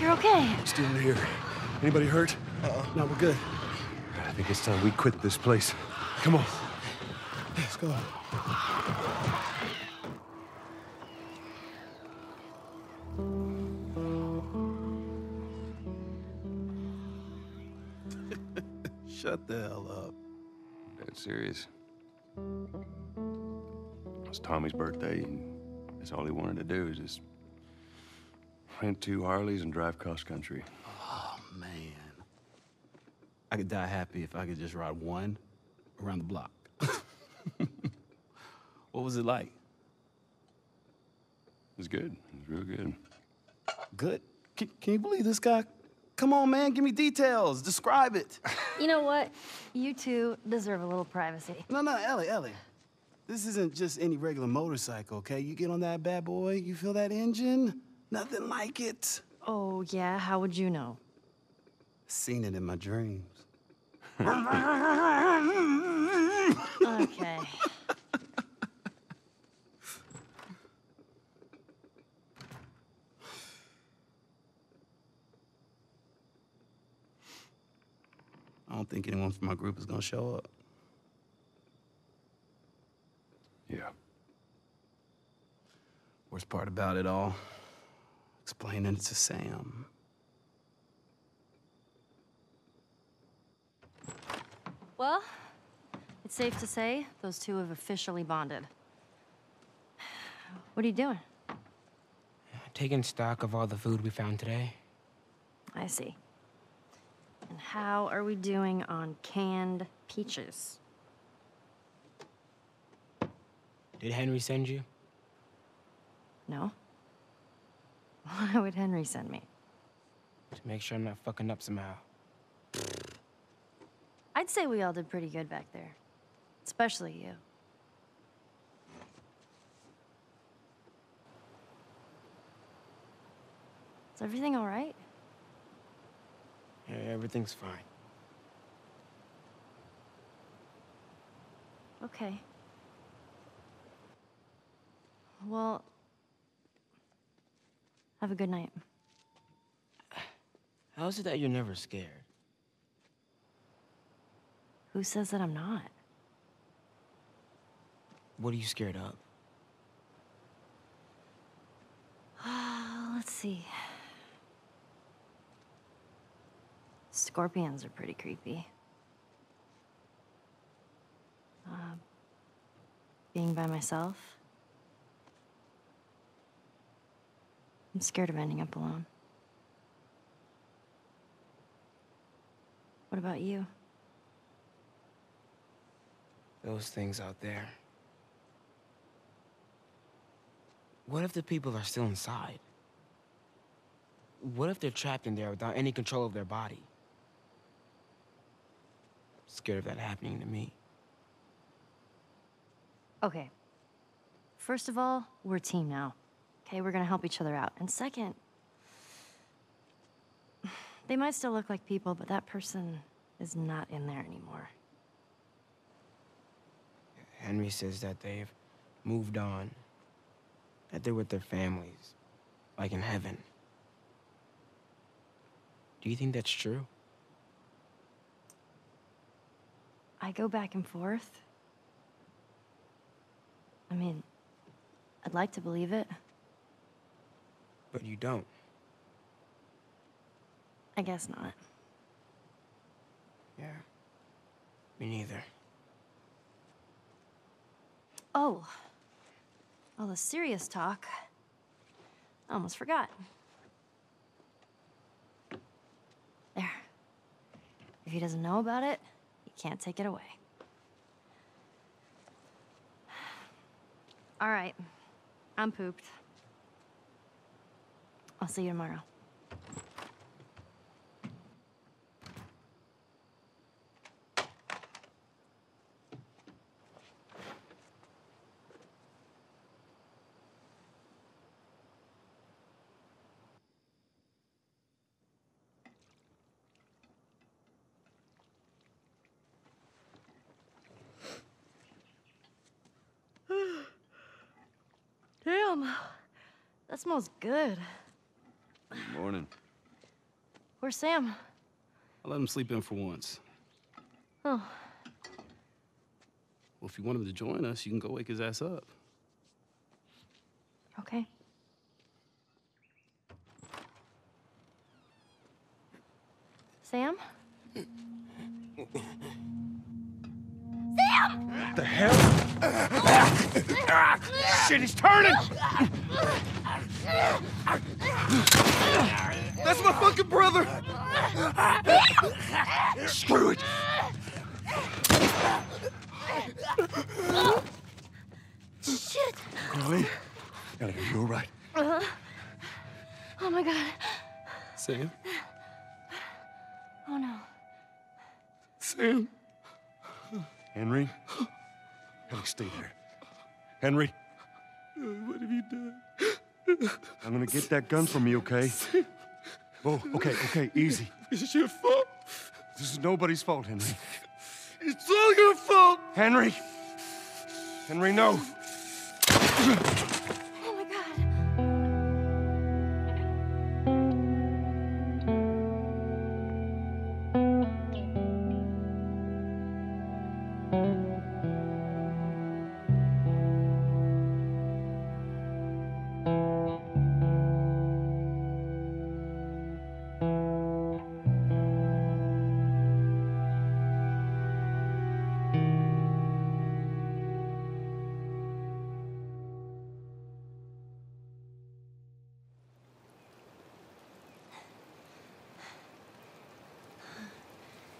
You're okay. Still here. Anybody hurt? No, we're good. I think it's time we quit this place. Come on. Let's go. Shut the hell up. Dead serious. It's Tommy's birthday, and that's all he wanted to do is just rent 2 Harleys and drive cross-country. Oh, man. I could die happy if I could just ride one around the block. What was it like? It was good. It was real good. Good? Can you believe this guy? Come on, man, give me details. Describe it. You know what? You two deserve a little privacy. No, Ellie. This isn't just any regular motorcycle, okay? You get on that bad boy, you feel that engine? Nothing like it. Oh, yeah? How would you know? Seen it in my dreams. Okay. I don't think anyone from my group is gonna show up. Yeah. Worst part about it all, explaining it to Sam. Well, it's safe to say those two have officially bonded. What are you doing? Taking stock of all the food we found today. I see. And how are we doing on canned peaches? Did Henry send you? No. Why would Henry send me? To make sure I'm not fucking up somehow. I'd say we all did pretty good back there. Especially you. Is everything all right? Yeah, everything's fine. Okay. Well, have a good night. How is it that you're never scared? Who says that I'm not? What are you scared of? Let's see. Scorpions are pretty creepy. Being by myself. I'm scared of ending up alone. What about you? Those things out there. What if the people are still inside? What if they're trapped in there without any control of their body? I'm scared of that happening to me. Okay. First of all, we're a team now. Okay, we're gonna help each other out. And second, they might still look like people, but that person is not in there anymore. Henry says that they've moved on, that they're with their families, like in heaven. Do you think that's true? I go back and forth. I mean, I'd like to believe it. But you don't. I guess not. Yeah. Me neither. Oh. All the serious talk. Almost forgot. There. If he doesn't know about it, you can't take it away. All right. I'm pooped. I'll see you tomorrow. That smells good. Good morning. Where's Sam? I let him sleep in for once. Oh. Well, if you want him to join us, you can go wake his ass up. Okay. Sam? Sam! What the hell? Ah, shit, he's turning! That's my fucking brother! Screw it! Shit! Ellie? Ellie, are you all right? Oh my God. Sam? Oh no. Sam? Henry? Ellie, stay there. Henry? What have you done? I'm gonna get that gun from you, okay? Oh, okay, easy. It's your fault. This is nobody's fault, Henry. It's all your fault! Henry! Henry, no! Oh my God.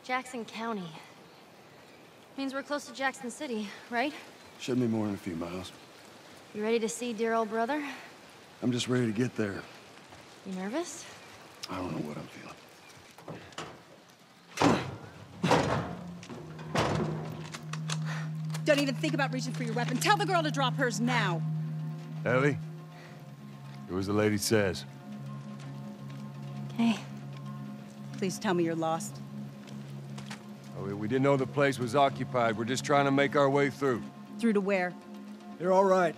Jackson County. Means we're close to Jackson City, right? Should be more in a few miles. You ready to see dear old brother? I'm just ready to get there. You nervous? I don't know what I'm feeling. Don't even think about reaching for your weapon. Tell the girl to drop hers now. Ellie, do as the lady says. Okay. Please tell me you're lost. We didn't know the place was occupied. We're just trying to make our way through. Through to where? They're all right.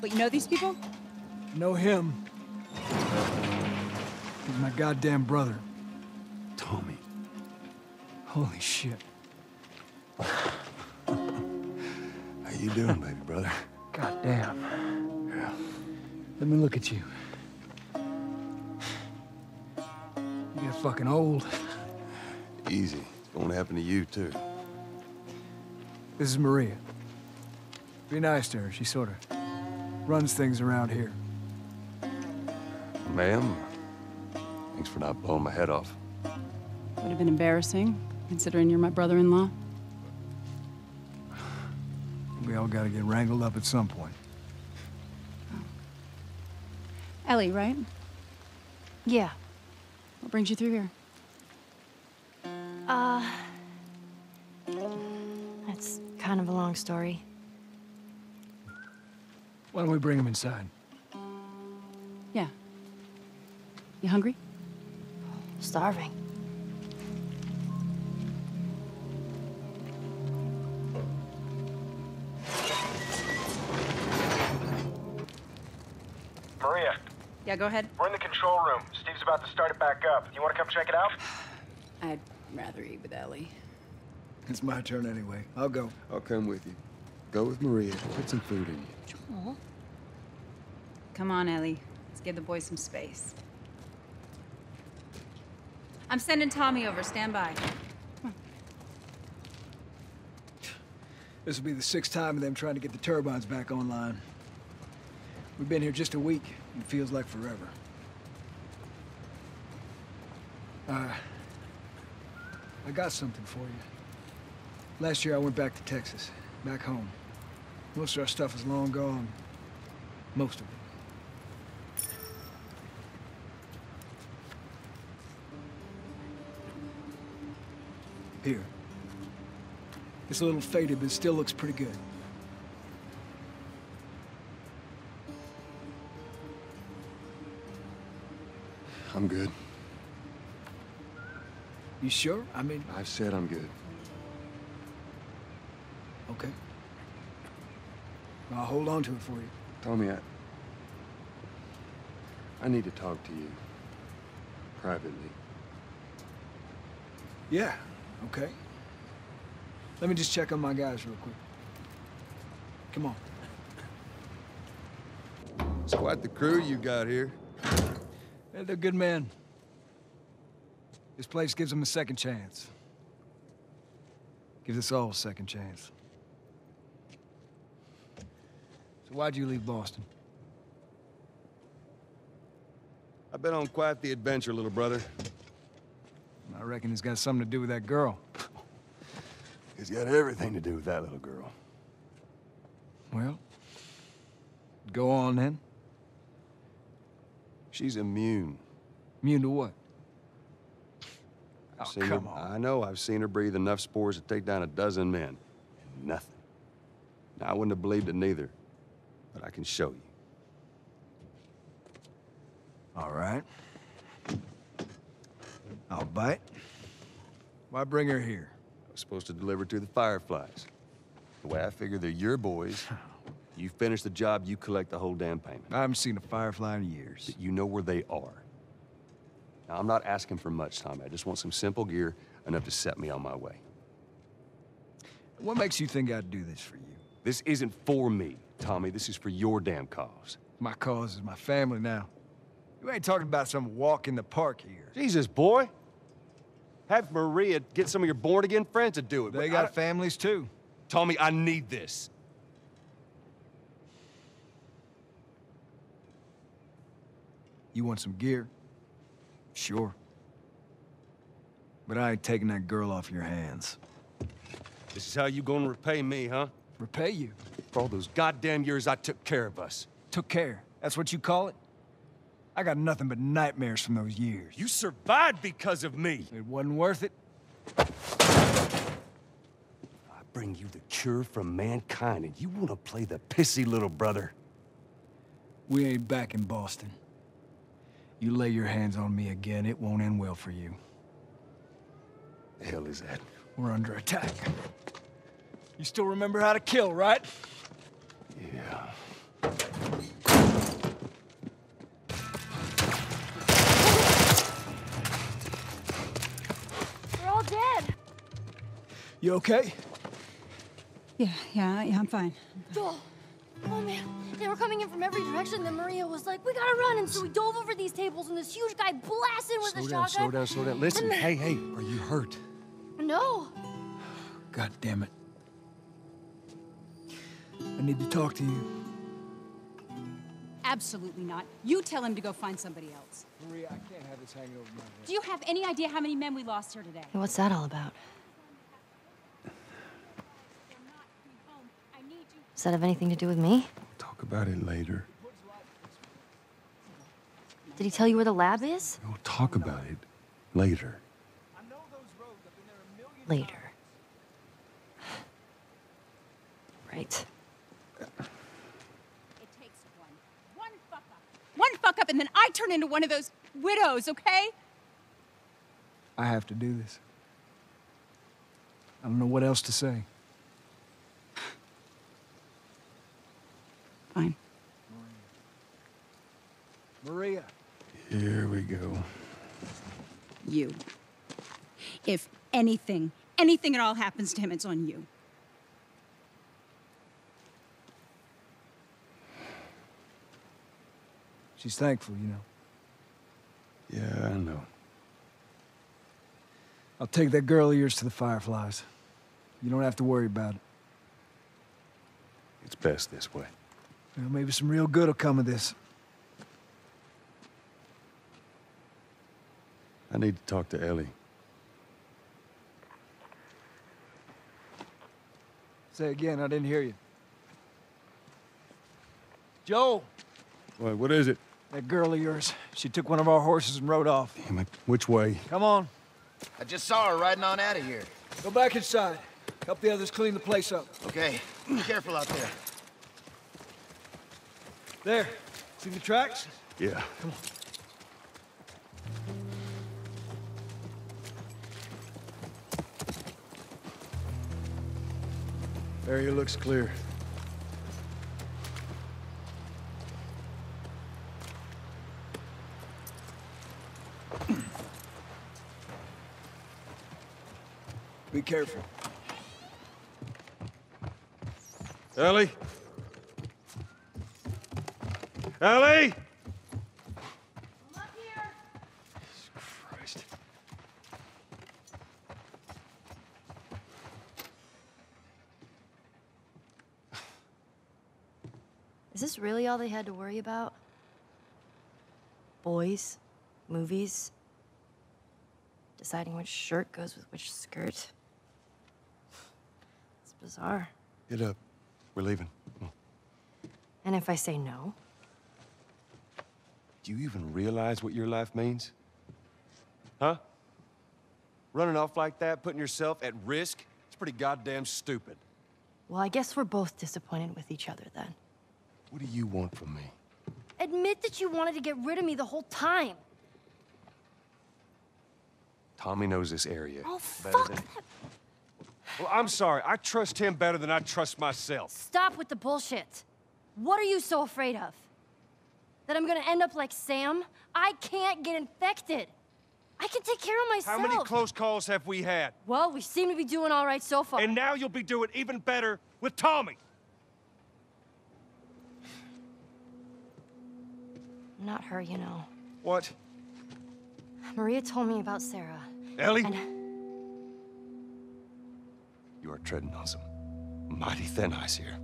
But you know these people? Know him. He's my goddamn brother. Tommy. Holy shit. How you doing, baby brother? Goddamn. Yeah. Let me look at you. You get fucking old. Easy. Won't happen to you, too. This is Maria. Be nice to her. She sort of runs things around here. Ma'am, thanks for not blowing my head off. Would have been embarrassing, considering you're my brother-in-law. We all gotta get wrangled up at some point. Oh. Ellie, right? Yeah. What brings you through here? That's kind of a long story. Why don't we bring him inside? Yeah. You hungry? Starving. Maria. Yeah, go ahead. We're in the control room. Steve's about to start it back up. You want to come check it out? I'd rather eat with Ellie. It's my turn anyway. I'll go. I'll come with you. Go with Maria. Put some food in you. Aww. Come on, Ellie. Let's give the boy some space. I'm sending Tommy over. Stand by. Come on. This will be the 6th time of them trying to get the turbines back online. We've been here just a week. It feels like forever. I got something for you. Last year I went back to Texas, back home. Most of our stuff is long gone. Most of it. Here. It's a little faded, but it still looks pretty good. I'm good. You sure? I mean... I've said I'm good. Okay. I'll hold on to it for you. Tommy, I need to talk to you. Privately. Yeah, okay. Let me just check on my guys real quick. Come on. It's quite the crew you got here. Yeah, they're good men. This place gives them a second chance. Gives us all a second chance. So why'd you leave Boston? I've been on quite the adventure, little brother. I reckon it's got something to do with that girl. It's got everything to do with that little girl. Well, go on then. She's immune. Immune to what? Oh, come on. I know, I've seen her breathe enough spores to take down a dozen men. And nothing. Now, I wouldn't have believed it neither, but I can show you. All right. I'll bite. Why bring her here? I was supposed to deliver to the Fireflies. The way I figure they're your boys, you finish the job, you collect the whole damn payment. I haven't seen a Firefly in years. But you know where they are. Now, I'm not asking for much, Tommy. I just want some simple gear, enough to set me on my way. What makes you think I'd do this for you? This isn't for me, Tommy. This is for your damn cause. My cause is my family now. You ain't talking about some walk in the park here. Jesus, boy. Have Maria get some of your born-again friends to do it. They got families, too. Tommy, I need this. You want some gear? Sure. But I ain't taking that girl off your hands. This is how you gonna repay me, huh? Repay you? For all those goddamn years I took care of us. Took care? That's what you call it? I got nothing but nightmares from those years. You survived because of me! It wasn't worth it. I bring you the cure from mankind, and you wanna play the pissy little brother? We ain't back in Boston. You lay your hands on me again, it won't end well for you. The hell is that? We're under attack. You still remember how to kill, right? Yeah. We're all dead. You okay? Yeah, I'm fine. Joel! Oh, man. They were coming in from every direction, then Maria was like, we gotta run, and so we dove over these tables, and this huge guy blasted with a shotgun. Slow down. Listen, hey, are you hurt? No. God damn it. I need to talk to you. Absolutely not. You tell him to go find somebody else. Maria, I can't have this hanging over my head. Do you have any idea how many men we lost here today? Hey, what's that all about? Does that have anything to do with me? Talk about it later. Did he tell you where the lab is? We'll talk about it later. Later. Right. It takes one fuck up. One fuck up, and then I turn into one of those widows, okay? I have to do this. I don't know what else to say. Fine. Maria. Here we go. You. If anything at all happens to him, it's on you. She's thankful, you know. Yeah, I know. I'll take that girl of yours to the Fireflies. You don't have to worry about it. It's best this way. Well, maybe some real good will come of this. I need to talk to Ellie. Say again, I didn't hear you. Joel! Wait, what is it? That girl of yours. She took one of our horses and rode off. Damn it. Which way? Come on. I just saw her riding on out of here. Go back inside. Help the others clean the place up. Okay. Be careful out there. There. See the tracks? Yeah. Come on. Area looks clear. Be careful. Ellie? Ellie? I'm up here. Jesus Christ. Is this really all they had to worry about? Boys? Movies? Deciding which shirt goes with which skirt? It's bizarre. Get up. We're leaving. Oh. And if I say no? Do you even realize what your life means? Huh? Running off like that, putting yourself at risk? It's pretty goddamn stupid. Well, I guess we're both disappointed with each other then. What do you want from me? Admit that you wanted to get rid of me the whole time. Tommy knows this area. Oh, fuck that. Well, I'm sorry. I trust him better than I trust myself. Stop with the bullshit. What are you so afraid of? That I'm gonna end up like Sam? I can't get infected. I can take care of myself. How many close calls have we had? Well, we seem to be doing all right so far. And now you'll be doing even better with Tommy. Not her, you know. What? Maria told me about Sarah. Ellie? You are treading on some mighty thin ice here.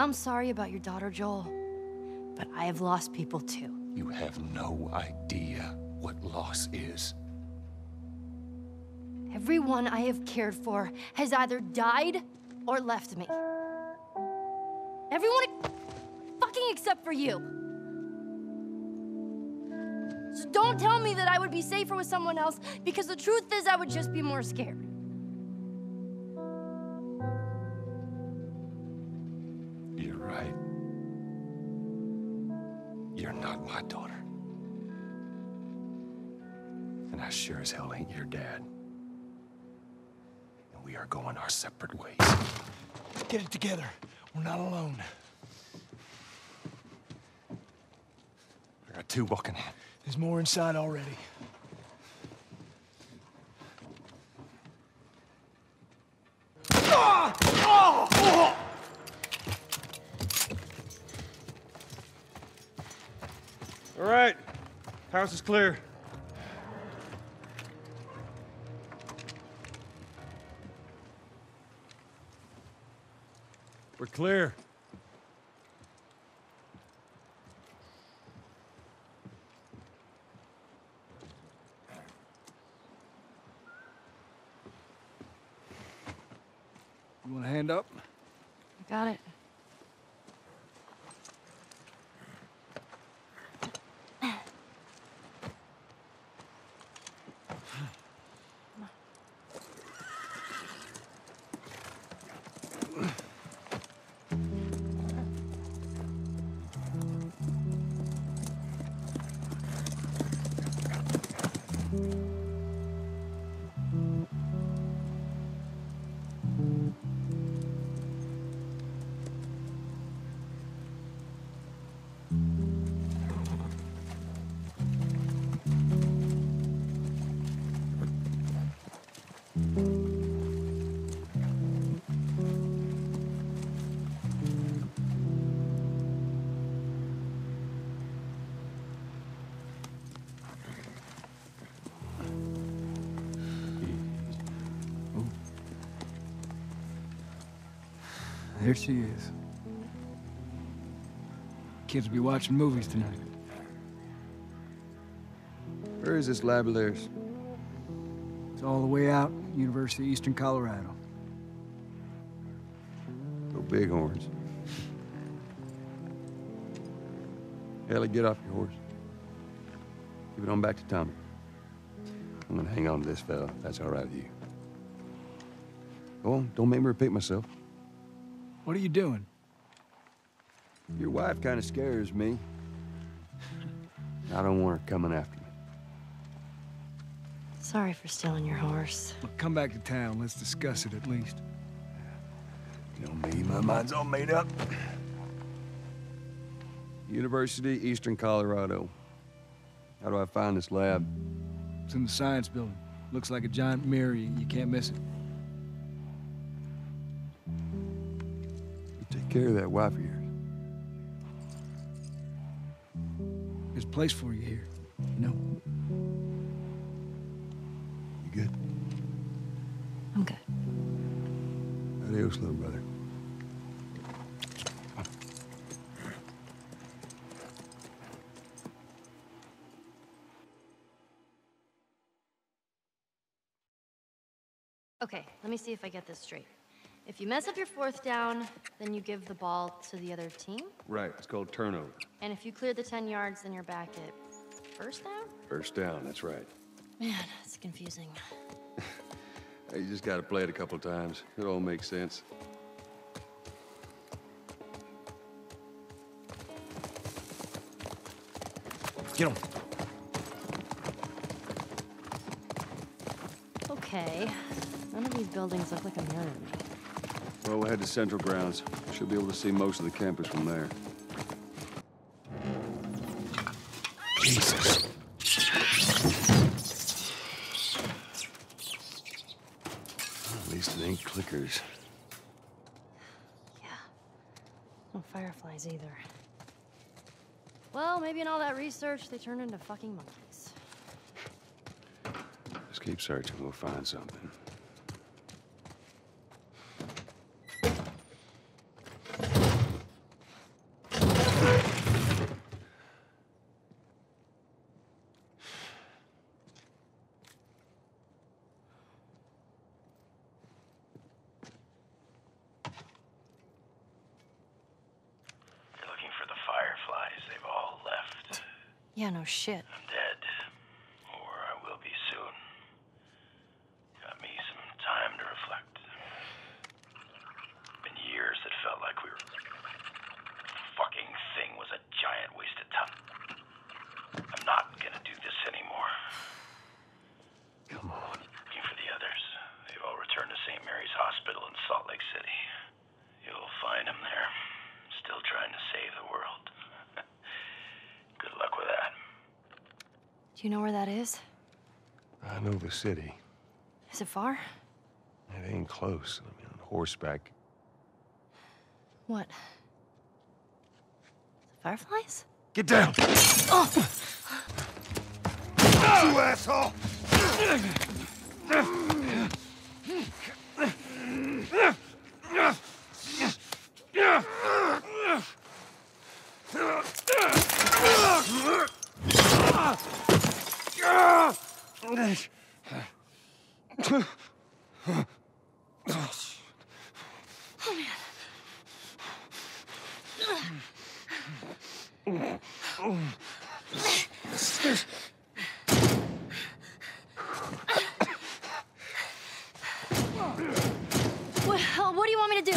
I'm sorry about your daughter, Joel, but I have lost people too. You have no idea what loss is. Everyone I have cared for has either died or left me. Everyone fucking except for you. So don't tell me that I would be safer with someone else, because the truth is I would just be more scared. My daughter. And I sure as hell ain't your dad. And we are going our separate ways. Get it together. We're not alone. I got two walking in. There's more inside already. Ah! Oh! Oh! All right, house is clear. We're clear. You want a hand up? I got it. There she is. Kids will be watching movies tonight. Where is this lab of theirs? It's all the way out, University of Eastern Colorado. Go Bighorns. Ellie, get off your horse. Give it on back to Tommy. I'm gonna hang on to this fella, if that's all right with you. Go on, don't make me repeat myself. What are you doing? Your wife kind of scares me. I don't want her coming after me. Sorry for stealing your horse. Look, come back to town. Let's discuss it at least. You know me, my mind's all made up. University, Eastern Colorado. How do I find this lab? It's in the science building. Looks like a giant mirror. You can't miss it. You take care of that wife of yours. There's a place for you here, you know. You good? I'm good. Adios, little brother. Okay, let me see if I get this straight. If you mess up your fourth down, then you give the ball to the other team? Right, it's called turnover. And if you clear the 10 yards, then you're back at first down? First down, that's right. Man, it's confusing. You just gotta play it a couple times. It all makes sense. Get him. Okay. None of these buildings look like a mirror. Well, we'll head to Central Grounds. Should be able to see most of the campus from there. Jesus. Well, at least it ain't clickers. Yeah. No fireflies either. Well, maybe in all that research, they turned into fucking monkeys. Just keep searching. We'll find something. Yeah, no shit. I'm dead, or I will be soon. Got me some time to reflect. Been years that felt like we were... The fucking thing was a giant waste of time. I'm not gonna do this anymore. Come on. Looking for the others. They've all returned to St. Mary's Hospital in Salt Lake City. You'll find them there, still trying to save the world. Good luck with that. Do you know where that is? I know the city. Is it far? It ain't close. I mean, on horseback. What? The fireflies? Get down! Oh. You asshole! What do you want me to do?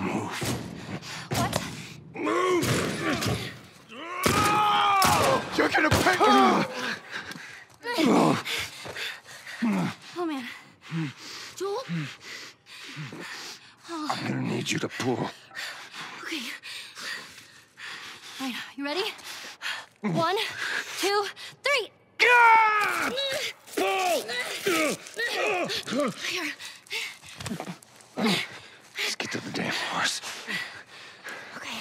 Move. What? Move! You're gonna pick me! Oh, man. Joel? I'm gonna need you to pull. Okay. All right, you ready? 1, 2, 3. Pull! Here. Let's get to the damn horse. Okay.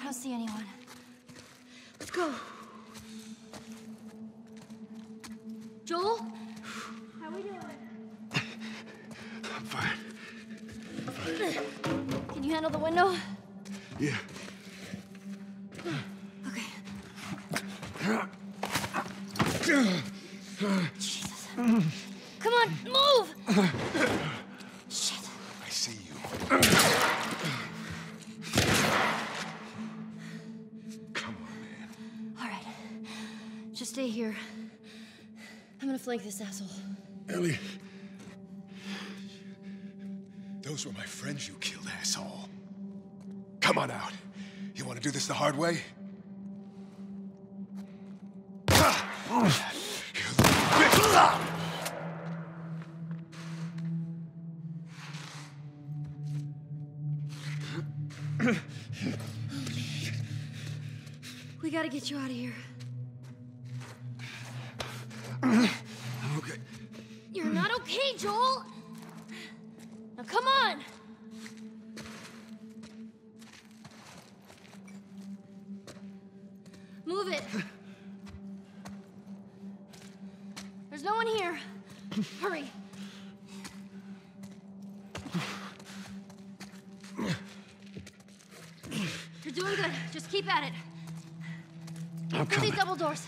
I don't see anyone. Let's go. Joel? How we doing? I'm fine. I'm fine. Can you handle the window? Yeah. Okay. Jesus. Come on, move! Shit. I see you. Come on, man. All right. Just stay here. I'm gonna flank this asshole. Ellie. Those were my friends you killed, asshole. Come on out. You want to do this the hard way? We gotta get you out of here. I'm okay. You're not okay, Joel. Now come on! Move it! There's no one here. Hurry! You're doing good. Just keep at it. Through these double doors.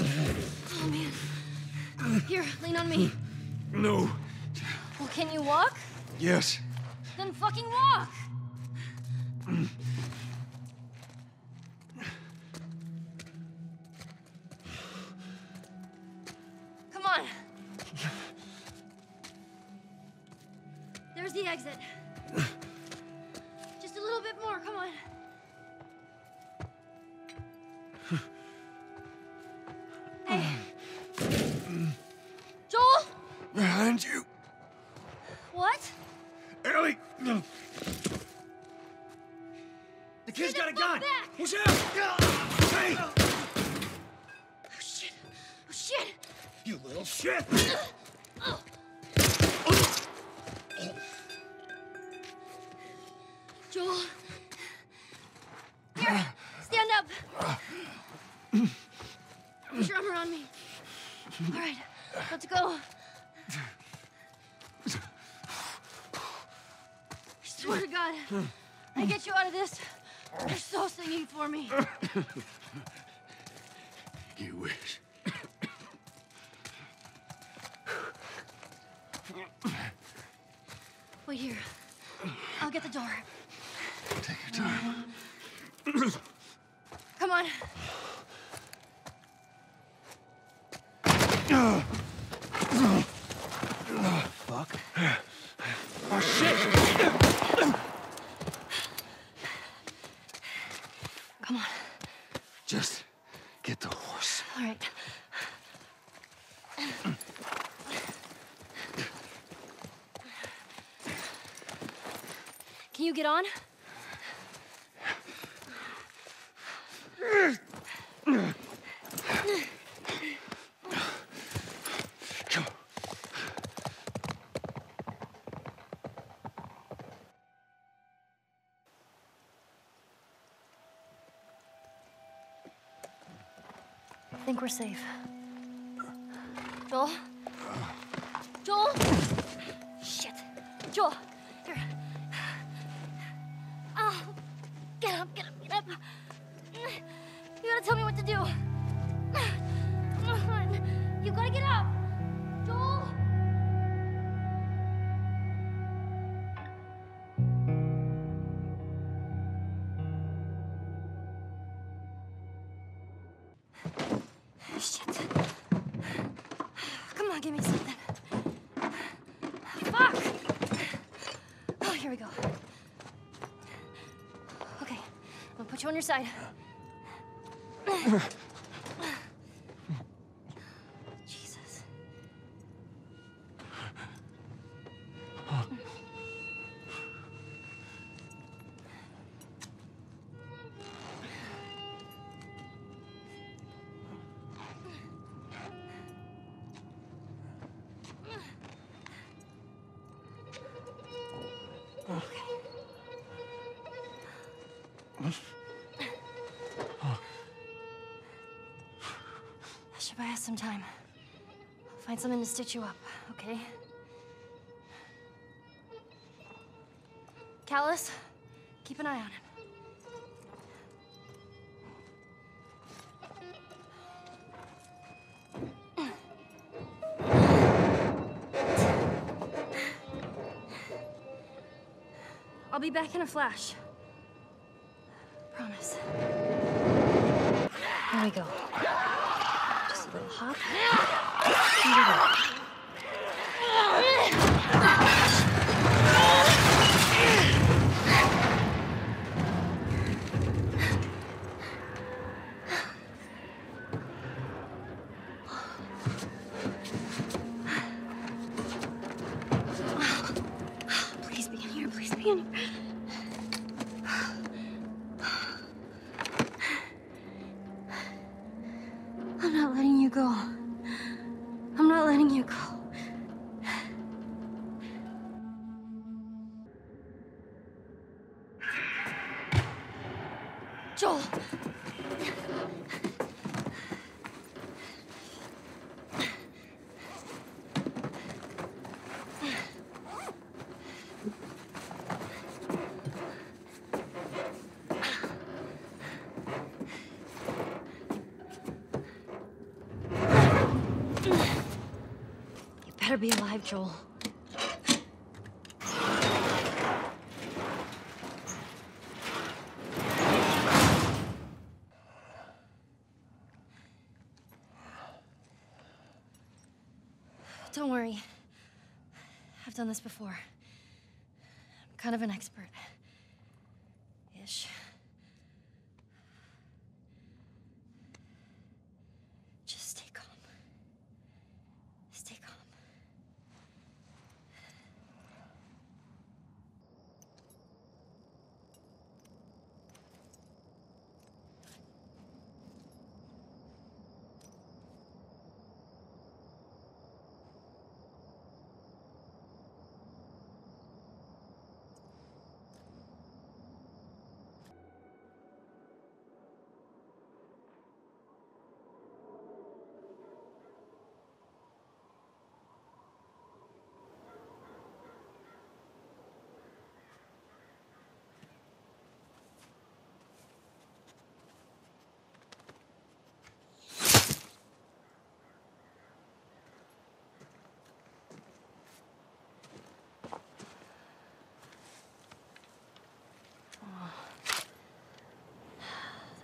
Oh, man. Here, lean on me. No. Well, can you walk? Yes. Then fucking walk! Come on. There's the exit. Just a little bit more, come on. Hey. Joel? Behind you. What? Ellie! No. The kid's got a gun! Back. Push out! Hey! Oh shit! Oh shit! You little shit! Oh. Oh. Joel! Here! Stand up! Put your arm around me. Alright, let's go. I swear to God, I get you out of this, you're so singing for me. You wish. Wait here. I'll get the door. Take your time. Come on. Fuck. Oh, shit! Come on. Just get the horse. All right. Can you get on? I think we're safe. Joel? Joel? Shit. Joel, here. Oh, get up, get up, get up. You gotta tell me what to do. Come on. You gotta get up. Joel? You on your side. Jesus. Okay. Should buy us some time. I'll find something to stitch you up, okay? Callus, keep an eye on him. be back in a flash. Promise. There we go. Just a little hop. Please be in here, please be in here. I'm not letting you go. Joel. Be alive, Joel. Don't worry. I've done this before. I'm kind of an expert. Ish.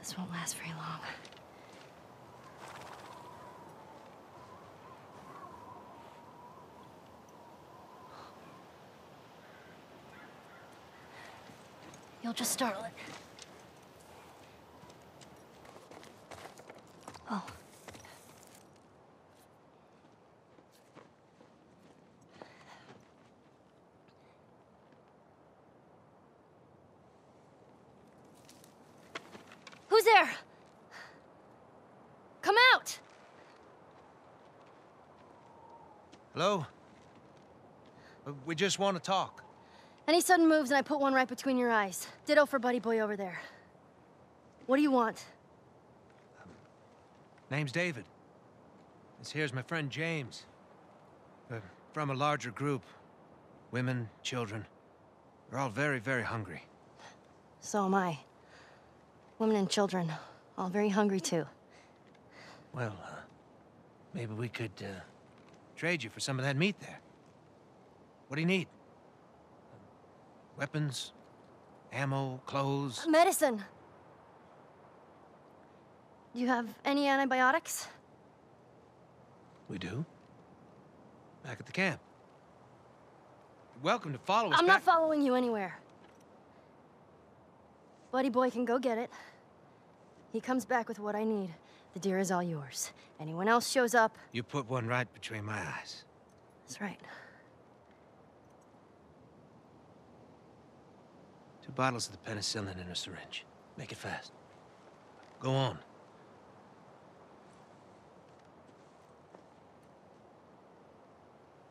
This won't last very long. You'll just startle it. Oh. Come out! Hello? We just want to talk. Any sudden moves and I put one right between your eyes. Ditto for buddy boy over there. What do you want? Name's David. This here's my friend James. We're from a larger group. Women, children. We're all very, very hungry. So am I. Women and children, all very hungry too. Well, maybe we could trade you for some of that meat there. What do you need? Weapons, ammo, clothes? Medicine! Do you have any antibiotics? We do. Back at the camp. You're welcome to follow us. I'm not following you anywhere. Buddy boy can go get it. He comes back with what I need. The deer is all yours. Anyone else shows up... You put one right between my eyes. That's right. 2 bottles of the penicillin in a syringe. Make it fast. Go on.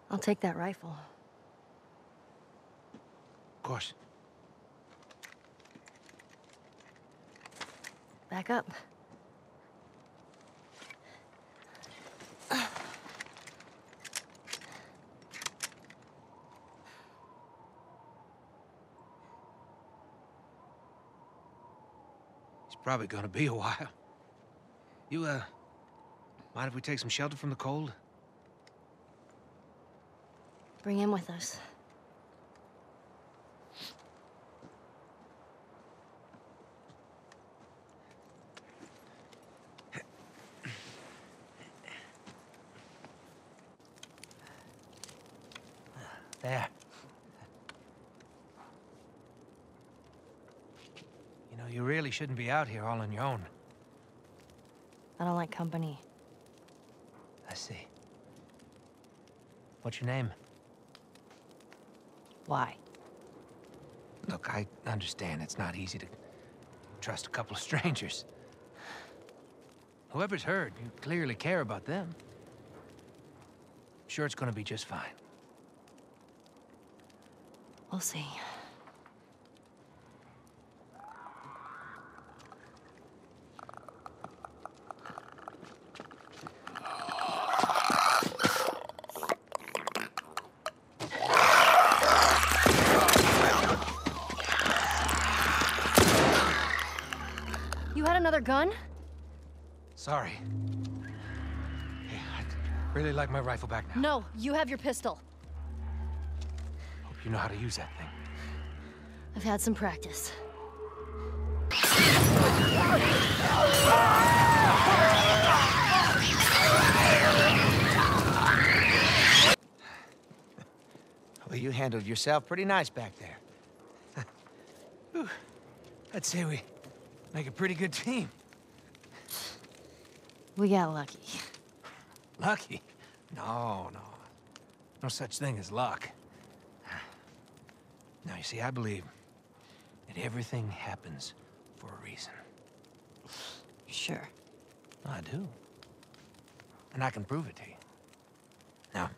I'll take that rifle. Of course. Back up. It's probably gonna be a while. You, mind if we take some shelter from the cold? Bring him with us. There. You know, you really shouldn't be out here all on your own. I don't like company. I see. What's your name? Why? Look, I understand it's not easy to trust a couple of strangers. Whoever's heard, you clearly care about them. I'm sure it's gonna be just fine. We'll see. You had another gun? Sorry. Hey, I'd really like my rifle back now. No, you have your pistol. Hope you know how to use that thing. I've had some practice. Well, you handled yourself pretty nice back there. I'd say we make a pretty good team. We got lucky. Lucky? No, no. No such thing as luck. Now, you see, I believe that everything happens for a reason. Sure. I do. And I can prove it to you. Now,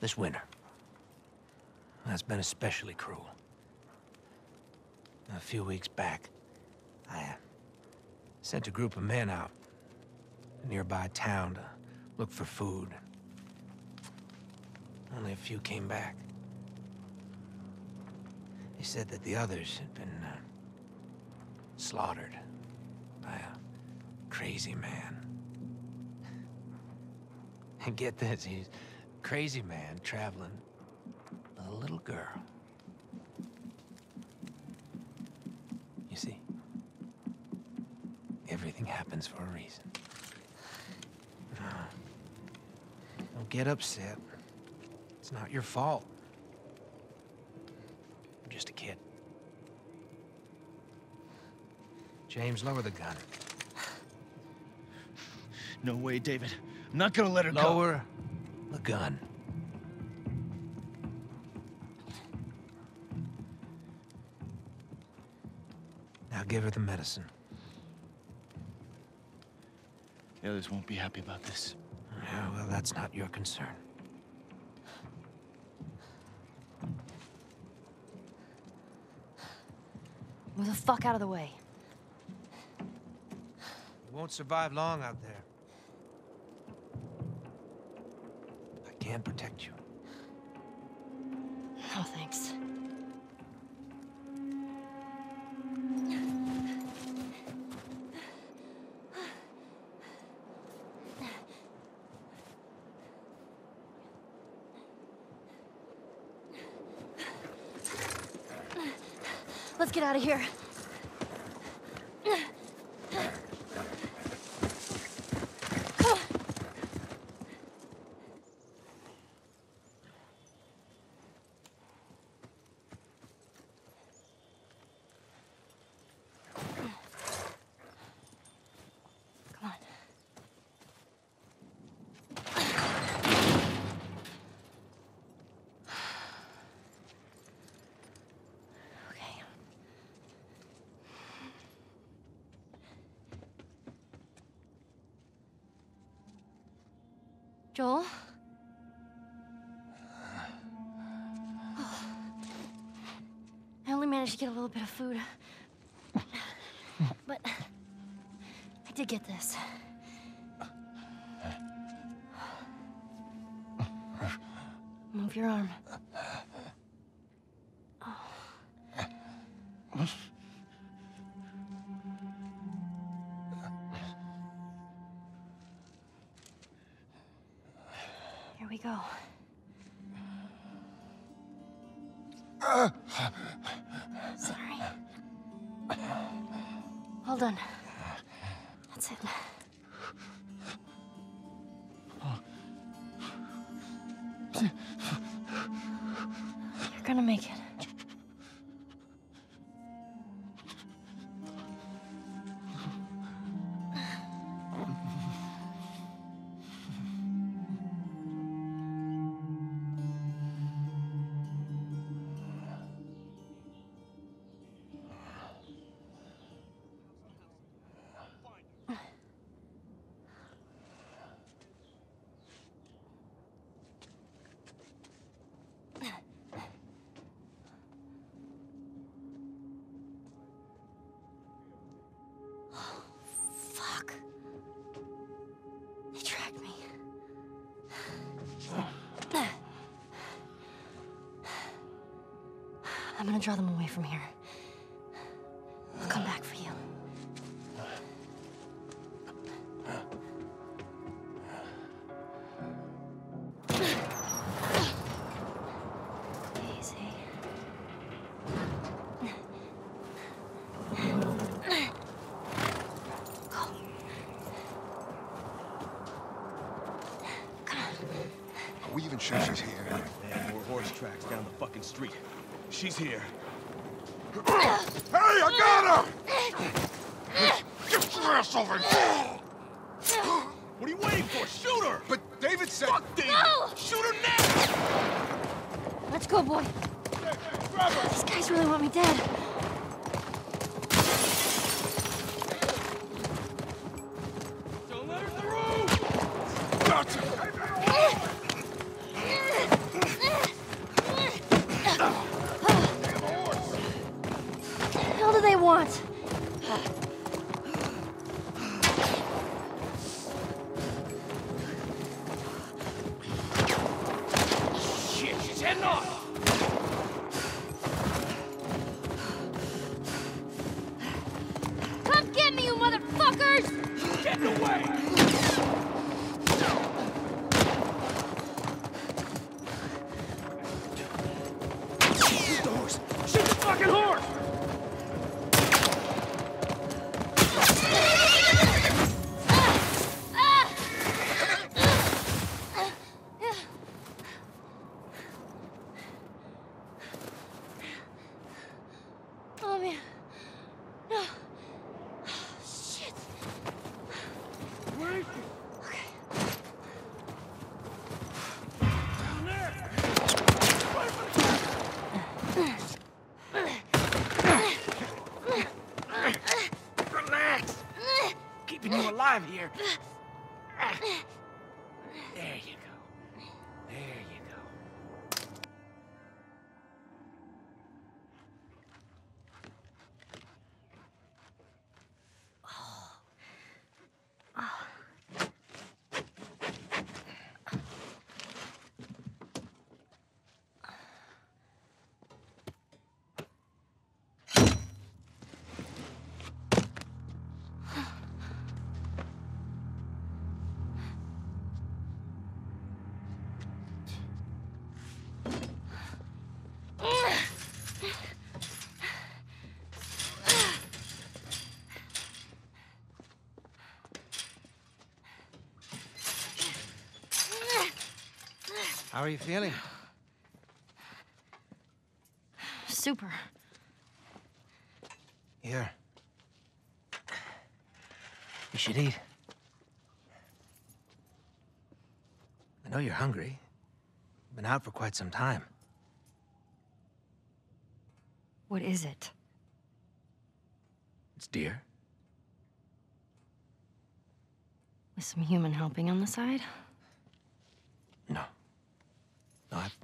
this winter, that's been especially cruel. A few weeks back, I sent a group of men out to a nearby town to look for food. Only a few came back. They said that the others had been slaughtered by a crazy man. And get this, he's a crazy man traveling with a little girl. You see, everything happens for a reason. Don't get upset. It's not your fault. Just a kid. James, lower the gun. No way, David. I'm not gonna let her go. Lower the gun. Now give her the medicine. The others won't be happy about this. Yeah, well, that's not your concern. Move the fuck out of the way. You won't survive long out there. I can't protect you. Oh, thanks. Let's get out of here. Joel? Oh. I only managed to get a little bit of food. But I did get this. Move your arm. Oh. Here we go. Sorry. Well done. That's it. You're gonna make it. I'm gonna draw them away from here. I'll come back for you. She's here. Hey, I got her! Get your ass over here! What are you waiting for? Shoot her! But David said... Fuck David! No! Shoot her now! Let's go, boy. Hey, grab her. These guys really want me dead. Don't let her through! Gotcha! What? Shit, she's heading off! Come get me, you motherfuckers! Get away! Here. There you go. There you go. Oh. Oh. How are you feeling? Super. Here. You should eat. I know you're hungry. You've been out for quite some time. What is it? It's deer. With some human helping on the side? No. No,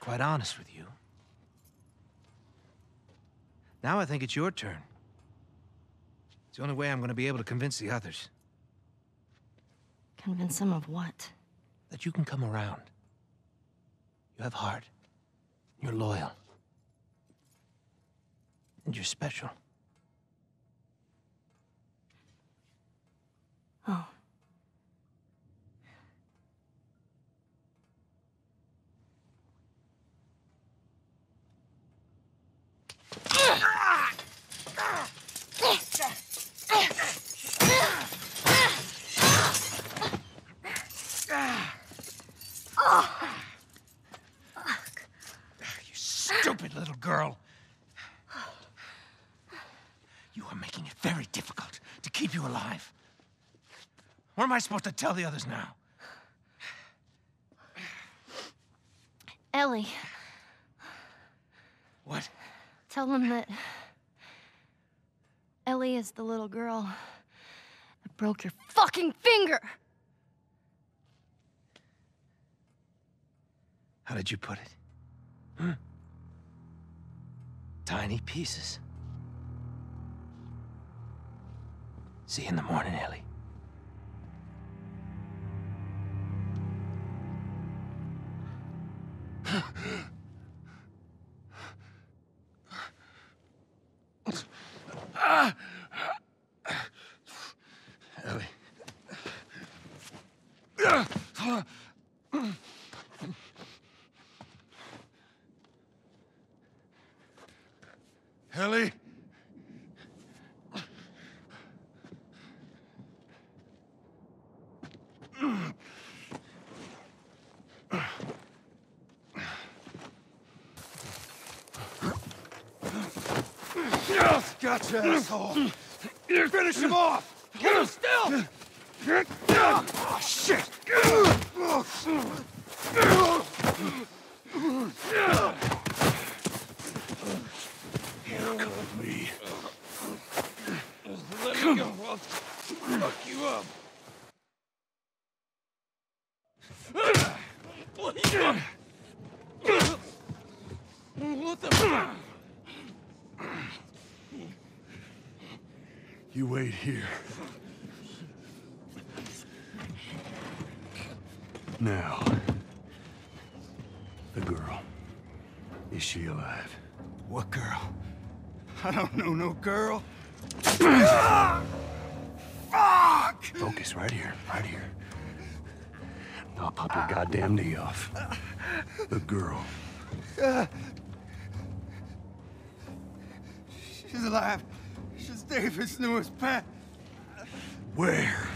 quite honest with you. Now I think it's your turn. It's the only way I'm going to be able to convince the others. Convince them of what? That you can come around. You have heart. You're loyal. And you're special. Oh. You stupid little girl. You are making it very difficult to keep you alive. What am I supposed to tell the others now? Ellie. What? Tell them that Ellie is the little girl that broke your fucking finger! How did you put it? Hmm? Tiny pieces. See you in the morning, Ellie. Ellie? Gotcha, asshole! Finish him off! Get him still! Oh, shit! You wait here. Now, the girl. Is she alive? What girl? I don't know no girl. Fuck! Focus right here, right here. I'll pop your goddamn knee off. The girl. She's alive. She's David's newest pet. Where?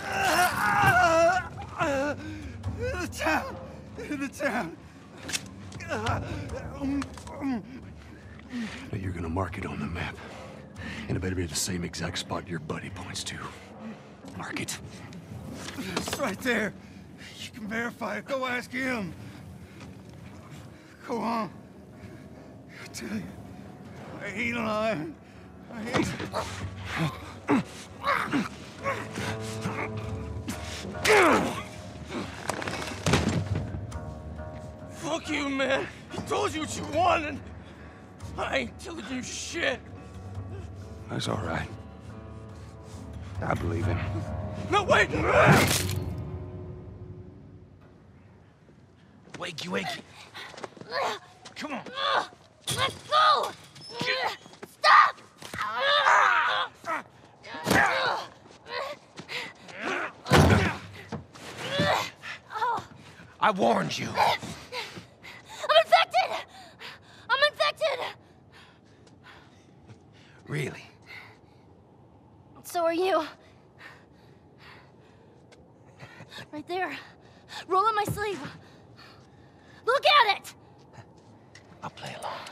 In the town. Now you're gonna mark it on the map. And it better be the same exact spot your buddy points to. Mark it. It's right there. You can verify it. Go ask him. Go on. I tell you, I ain't lying. I hate Fuck you, man. He told you what you wanted. I ain't telling you shit. That's all right. I believe him. No, wait! Wakey, wakey. Come on. Let go! Stop! I warned you. I'm infected! Really? So are you. Right there. Roll up my sleeve. Look at it! I'll play along.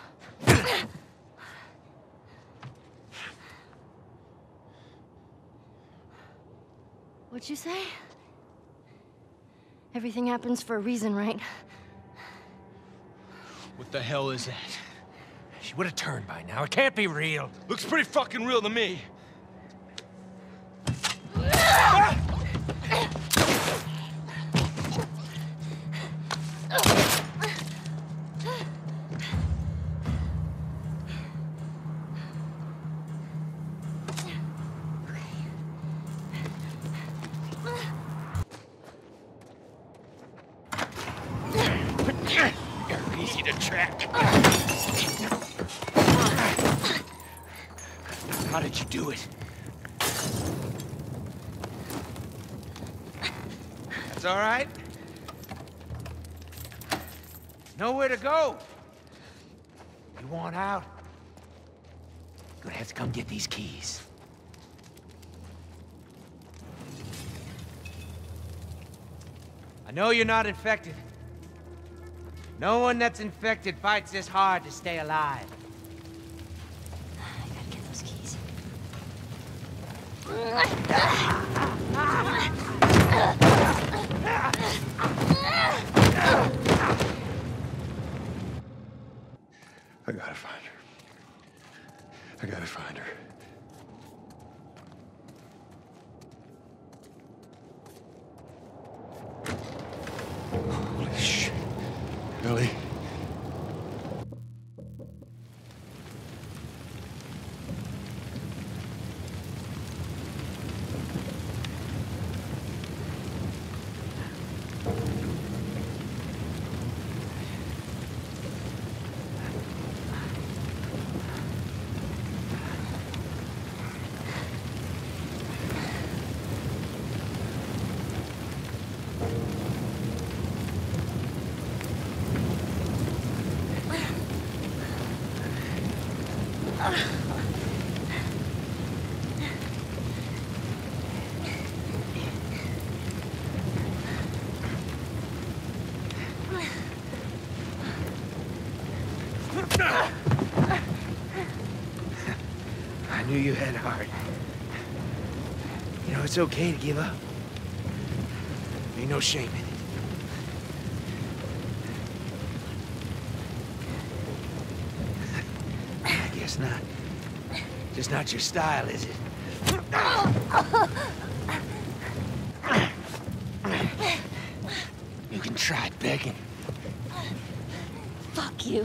What'd you say? Everything happens for a reason, right? What the hell is that? She would have turned by now. It can't be real. Looks pretty fucking real to me. No, you're not infected. No one that's infected fights this hard to stay alive. I gotta get those keys. I gotta find her. I gotta find her. Ellie. You had heart. You know, it's okay to give up. Ain't no shame in it. I guess not. Just not your style, is it? You can try begging. Fuck you.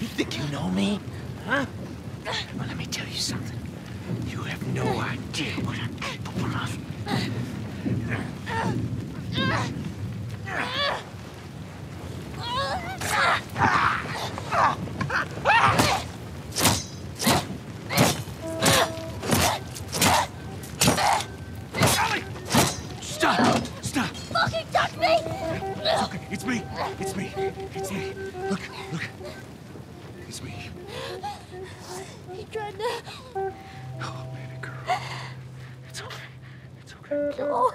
You think you know me? Huh? Well, let me tell you something. You have no idea what I'm capable of. Ellie! Stop! Stop! Fucking touch me! It's okay. It's me. It's me. It's me. Look. Look. It's me. He tried to... Oh, baby girl. It's okay. It's okay. No.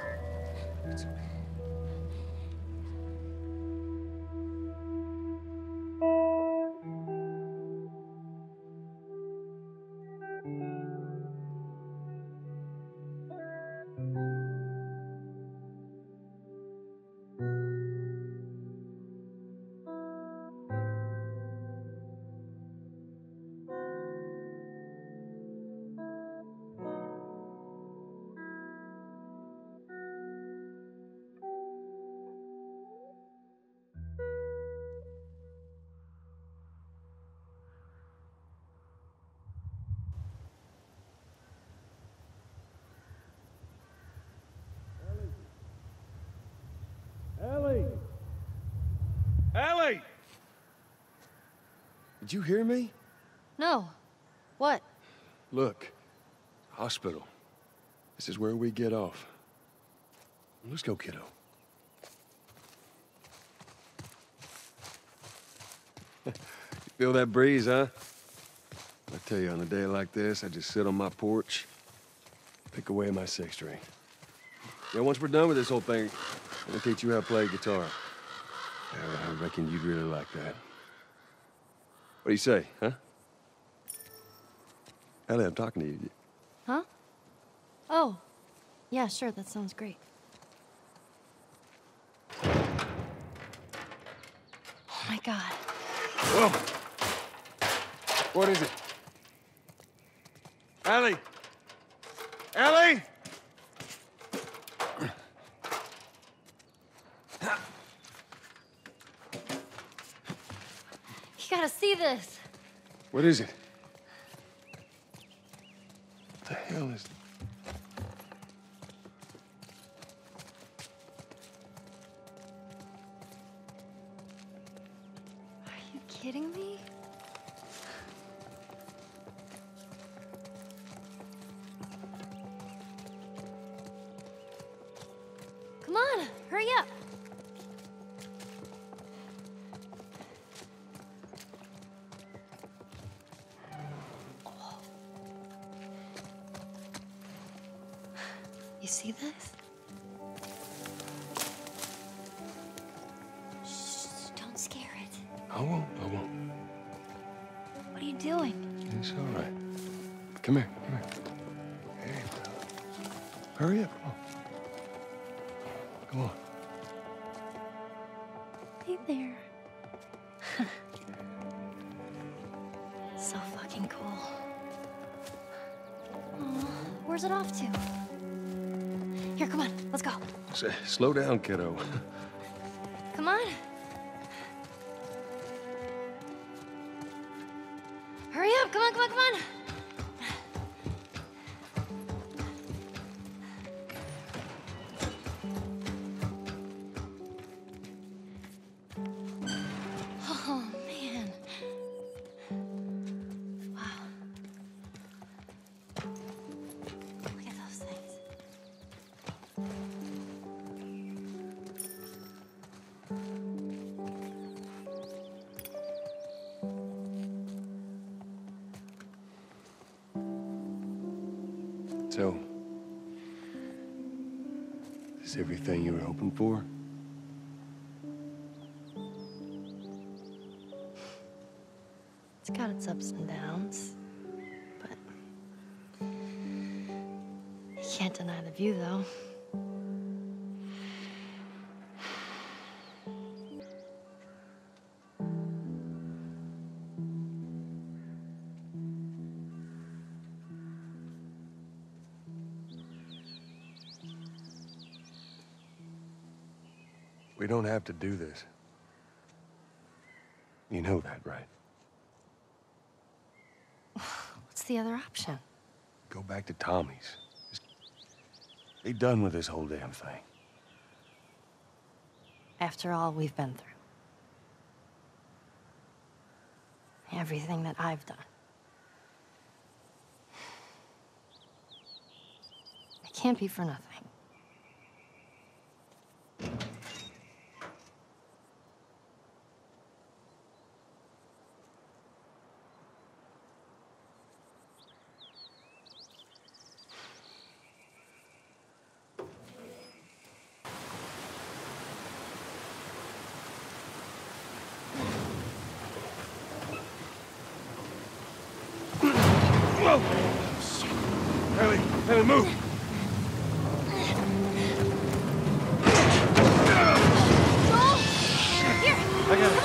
It's okay. Did you hear me? No. What? Look. Hospital. This is where we get off. Let's go, kiddo. Feel that breeze, huh? I tell you, on a day like this, I just sit on my porch, pick away my six string. Yeah, once we're done with this whole thing, I'm gonna teach you how to play guitar. Yeah, I reckon you'd really like that. What do you say, huh? Ellie, I'm talking to you. Huh? Oh. Yeah, sure, that sounds great. my God. Whoa. What is it? Ellie! Ellie! You gotta see this. What is it? What the hell is... Are you kidding me? Come on, hurry up. You see this? Shh, don't scare it. I won't. What are you doing? It's all right. Come here. Hey. Hurry up, come on. Hey there. So fucking cool. Aw, where's it off to? Here, come on, let's go. Slow down, kiddo. Come on. Hurry up, come on. So, is this everything you were hoping for? It's got its ups and downs, but you can't deny the view, though. We don't have to do this. You know that, right? What's the other option? Go back to Tommy's. Just be done with this whole damn thing. After all we've been through. Everything that I've done. It can't be for nothing. Ellie, move! Joel! Here! I got it.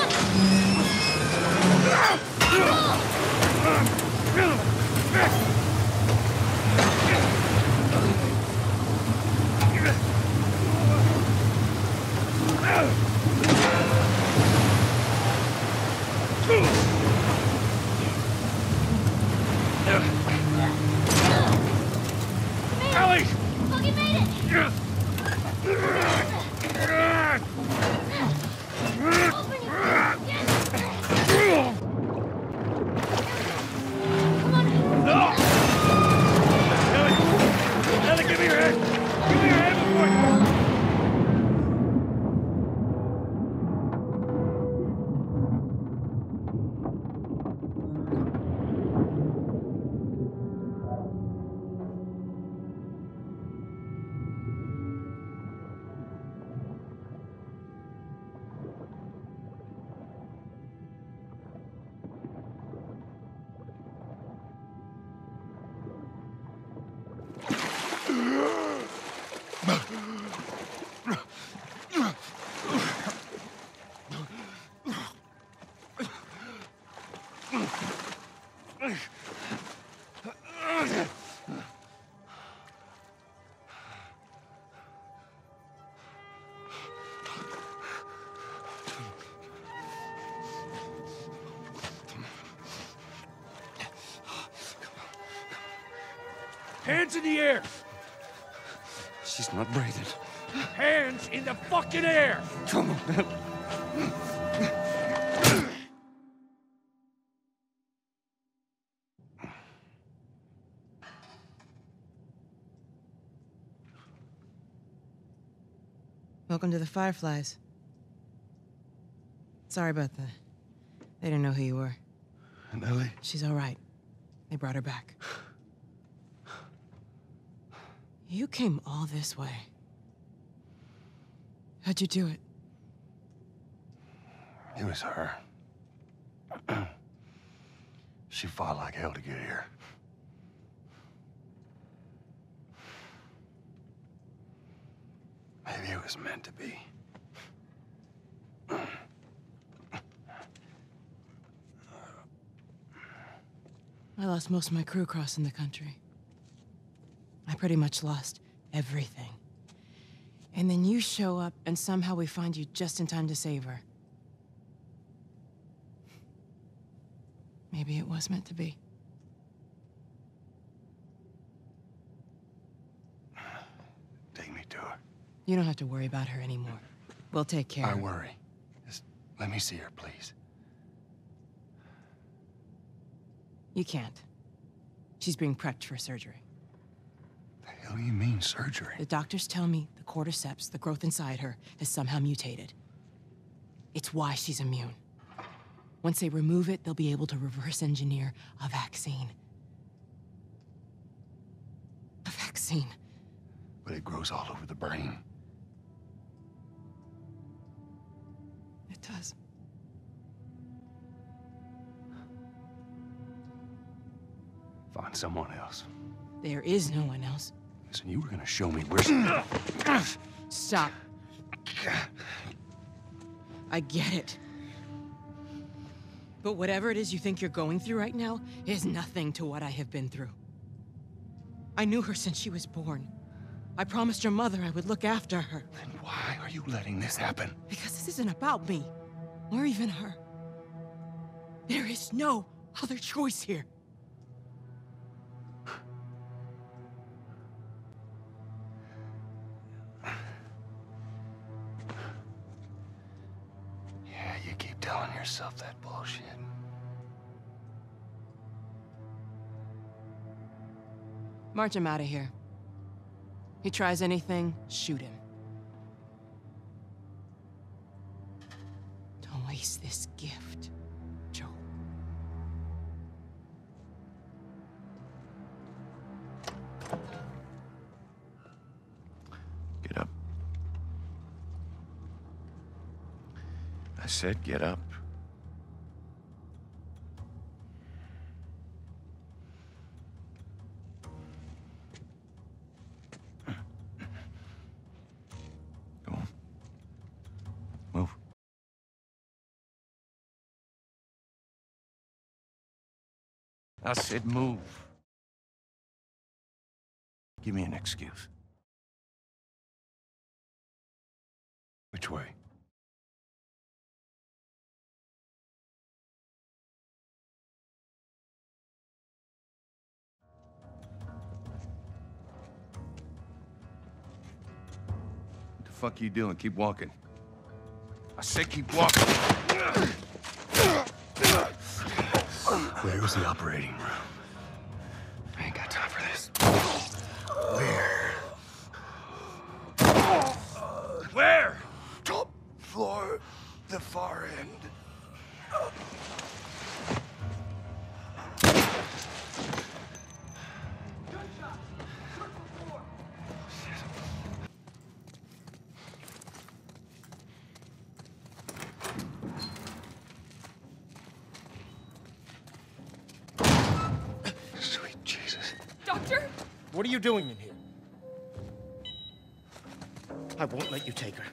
Hands in the air! She's not breathing. Hands in the fucking air! Come on. Welcome to the Fireflies. Sorry about that. They didn't know who you were. And Ellie? She's all right. They brought her back. You came all this way. How'd you do it? It was her. She fought like hell to get here. Maybe it was meant to be. I lost most of my crew crossing the country. I pretty much lost everything. And then you show up, and somehow we find you just in time to save her. Maybe it was meant to be. Take me to her. You don't have to worry about her anymore. We'll take care of her. I worry. Just let me see her, please. You can't. She's being prepped for surgery. The hell do you mean, surgery? The doctors tell me the cordyceps, the growth inside her, has somehow mutated. It's why she's immune. Once they remove it, they'll be able to reverse engineer a vaccine. A vaccine. But it grows all over the brain. It does. Find someone else. There is no one else. Listen, you were gonna show me where— Stop. I get it. But whatever it is you think you're going through right now is nothing to what I have been through. I knew her since she was born. I promised your mother I would look after her. Then why are you letting this happen? Because this isn't about me, or even her. There is no other choice here. Yourself that bullshit. March him out of here. He tries anything, shoot him. Don't waste this gift, Joel. Get up. I said get up. I said move. Give me an excuse. Which way? What the fuck are you doing? Keep walking. I said keep walking. Where was the operating room? I ain't got time for this. Where? Top floor, the far end. Gunshot! Circle floor! What are you doing in here? I won't let you take her.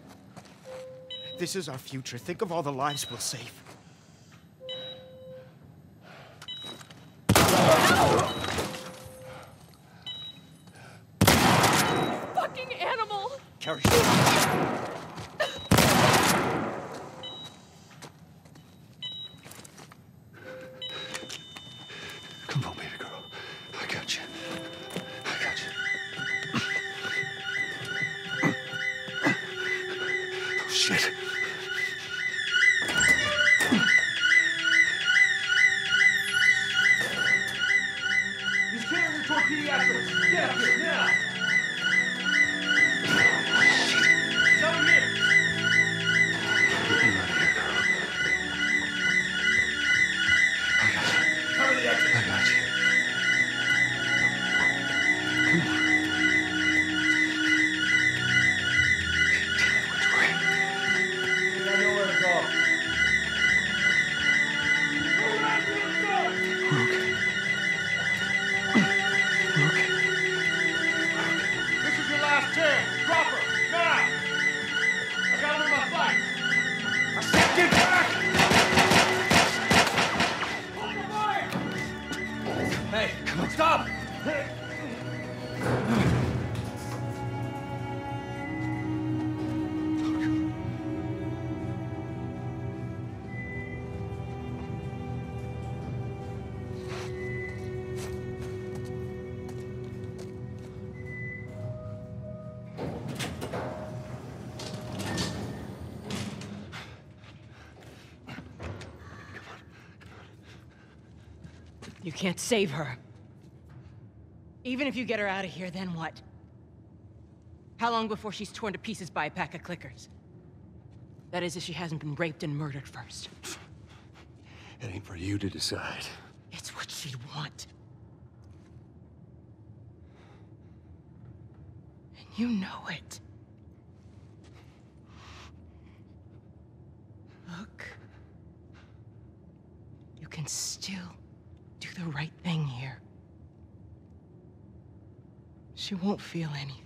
This is our future. Think of all the lives we'll save. Fucking animal! Carry her. Come on, baby girl. I got you. Shit. He's carrying toward pediatrics. Get out of here now. Come here. Get me out of here, girl. I got you. Cover the exit. I got you. You can't save her. Even if you get her out of here, then what? How long before she's torn to pieces by a pack of clickers? That is, if she hasn't been raped and murdered first. It ain't for you to decide. It's what she'd want. And you know it. Look. You can still do the right thing here. She won't feel anything.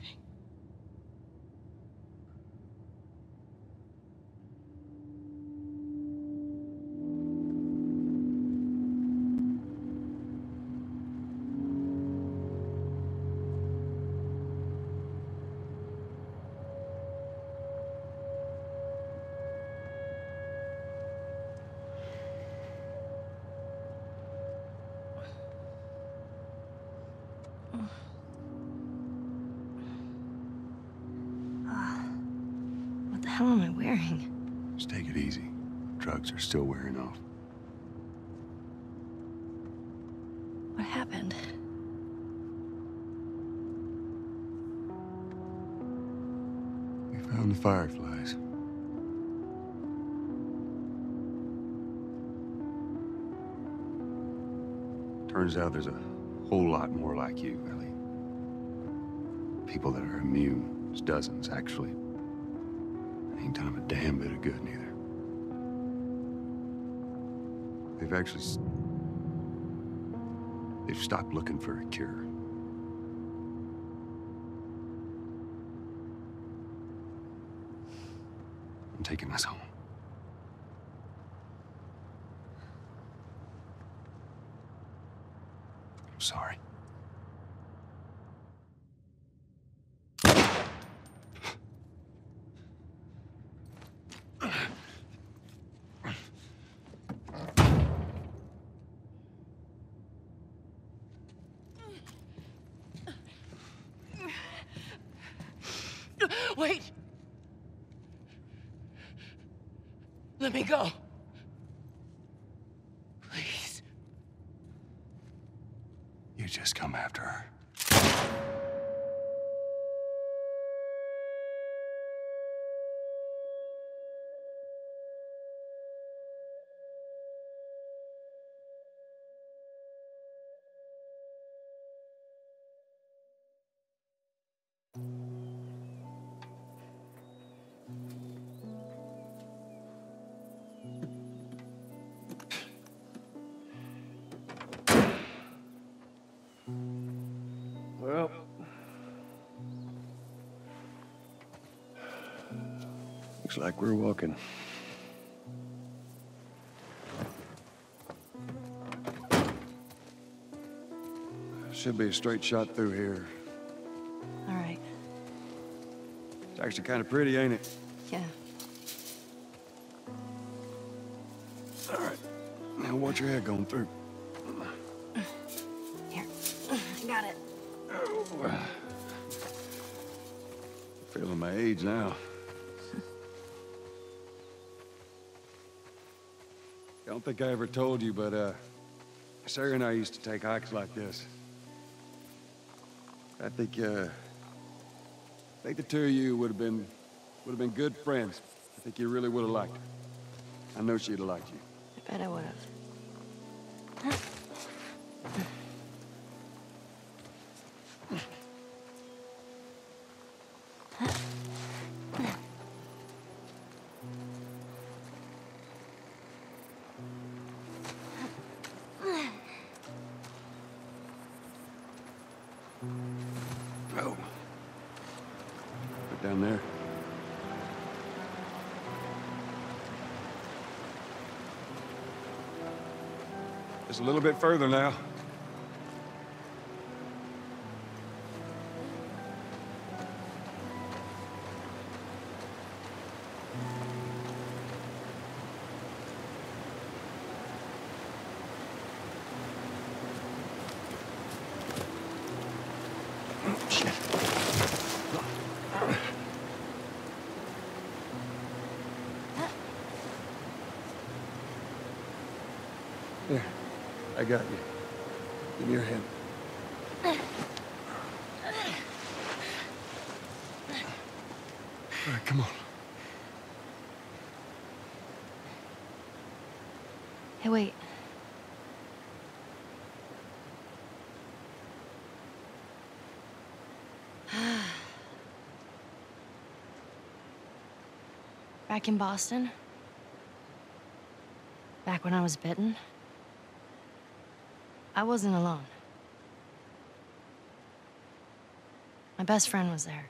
What the hell am I wearing? Just take it easy. Drugs are still wearing off. What happened? We found the Fireflies. Turns out there's a whole lot more like you, Ellie. People that are immune. There's dozens, actually. Ain't done him a damn bit of good, neither. They've stopped looking for a cure. I'm taking us home. I'm sorry. Let me go. Please. You just come after her. Looks like we're walking. Should be a straight shot through here. All right. It's actually kind of pretty, ain't it? Yeah. All right. Now watch your head going through. Here. I got it. Oh. Feeling my age now. Don't think I ever told you, but Sarah and I used to take hikes like this. I think the two of you would have been good friends. I think you really would have liked her. I know she'd have liked you. I bet I would have. Just a little bit further now. I got you. Give me your hand. All right, come on. Hey, wait. Back in Boston? Back when I was bitten? I wasn't alone. My best friend was there.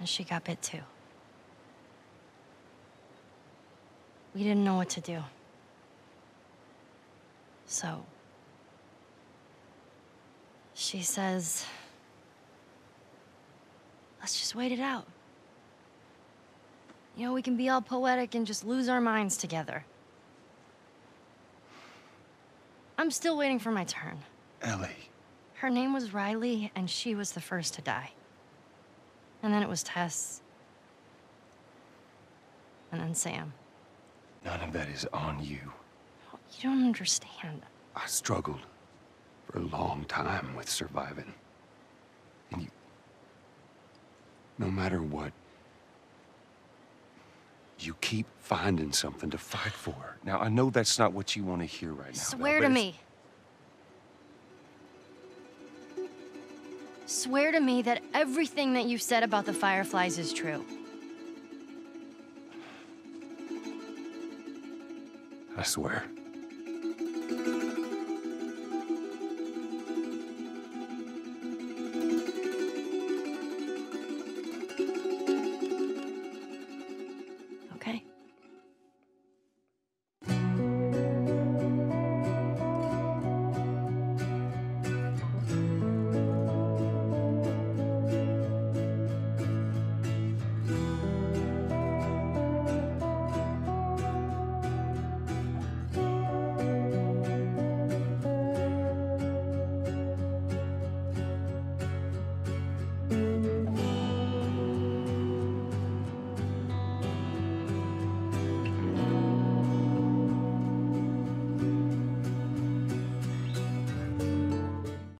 And she got bit too. We didn't know what to do. So, she says, let's just wait it out. You know, we can be all poetic and just lose our minds together. I'm still waiting for my turn. Ellie. Her name was Riley, and she was the first to die. And then it was Tess. And then Sam. None of that is on you. You don't understand. I struggled for a long time with surviving. And you... No matter what, you keep finding something to fight for. Now, I know that's not what you want to hear right now. Swear to me. Swear to me that everything that you've said about the Fireflies is true. I swear.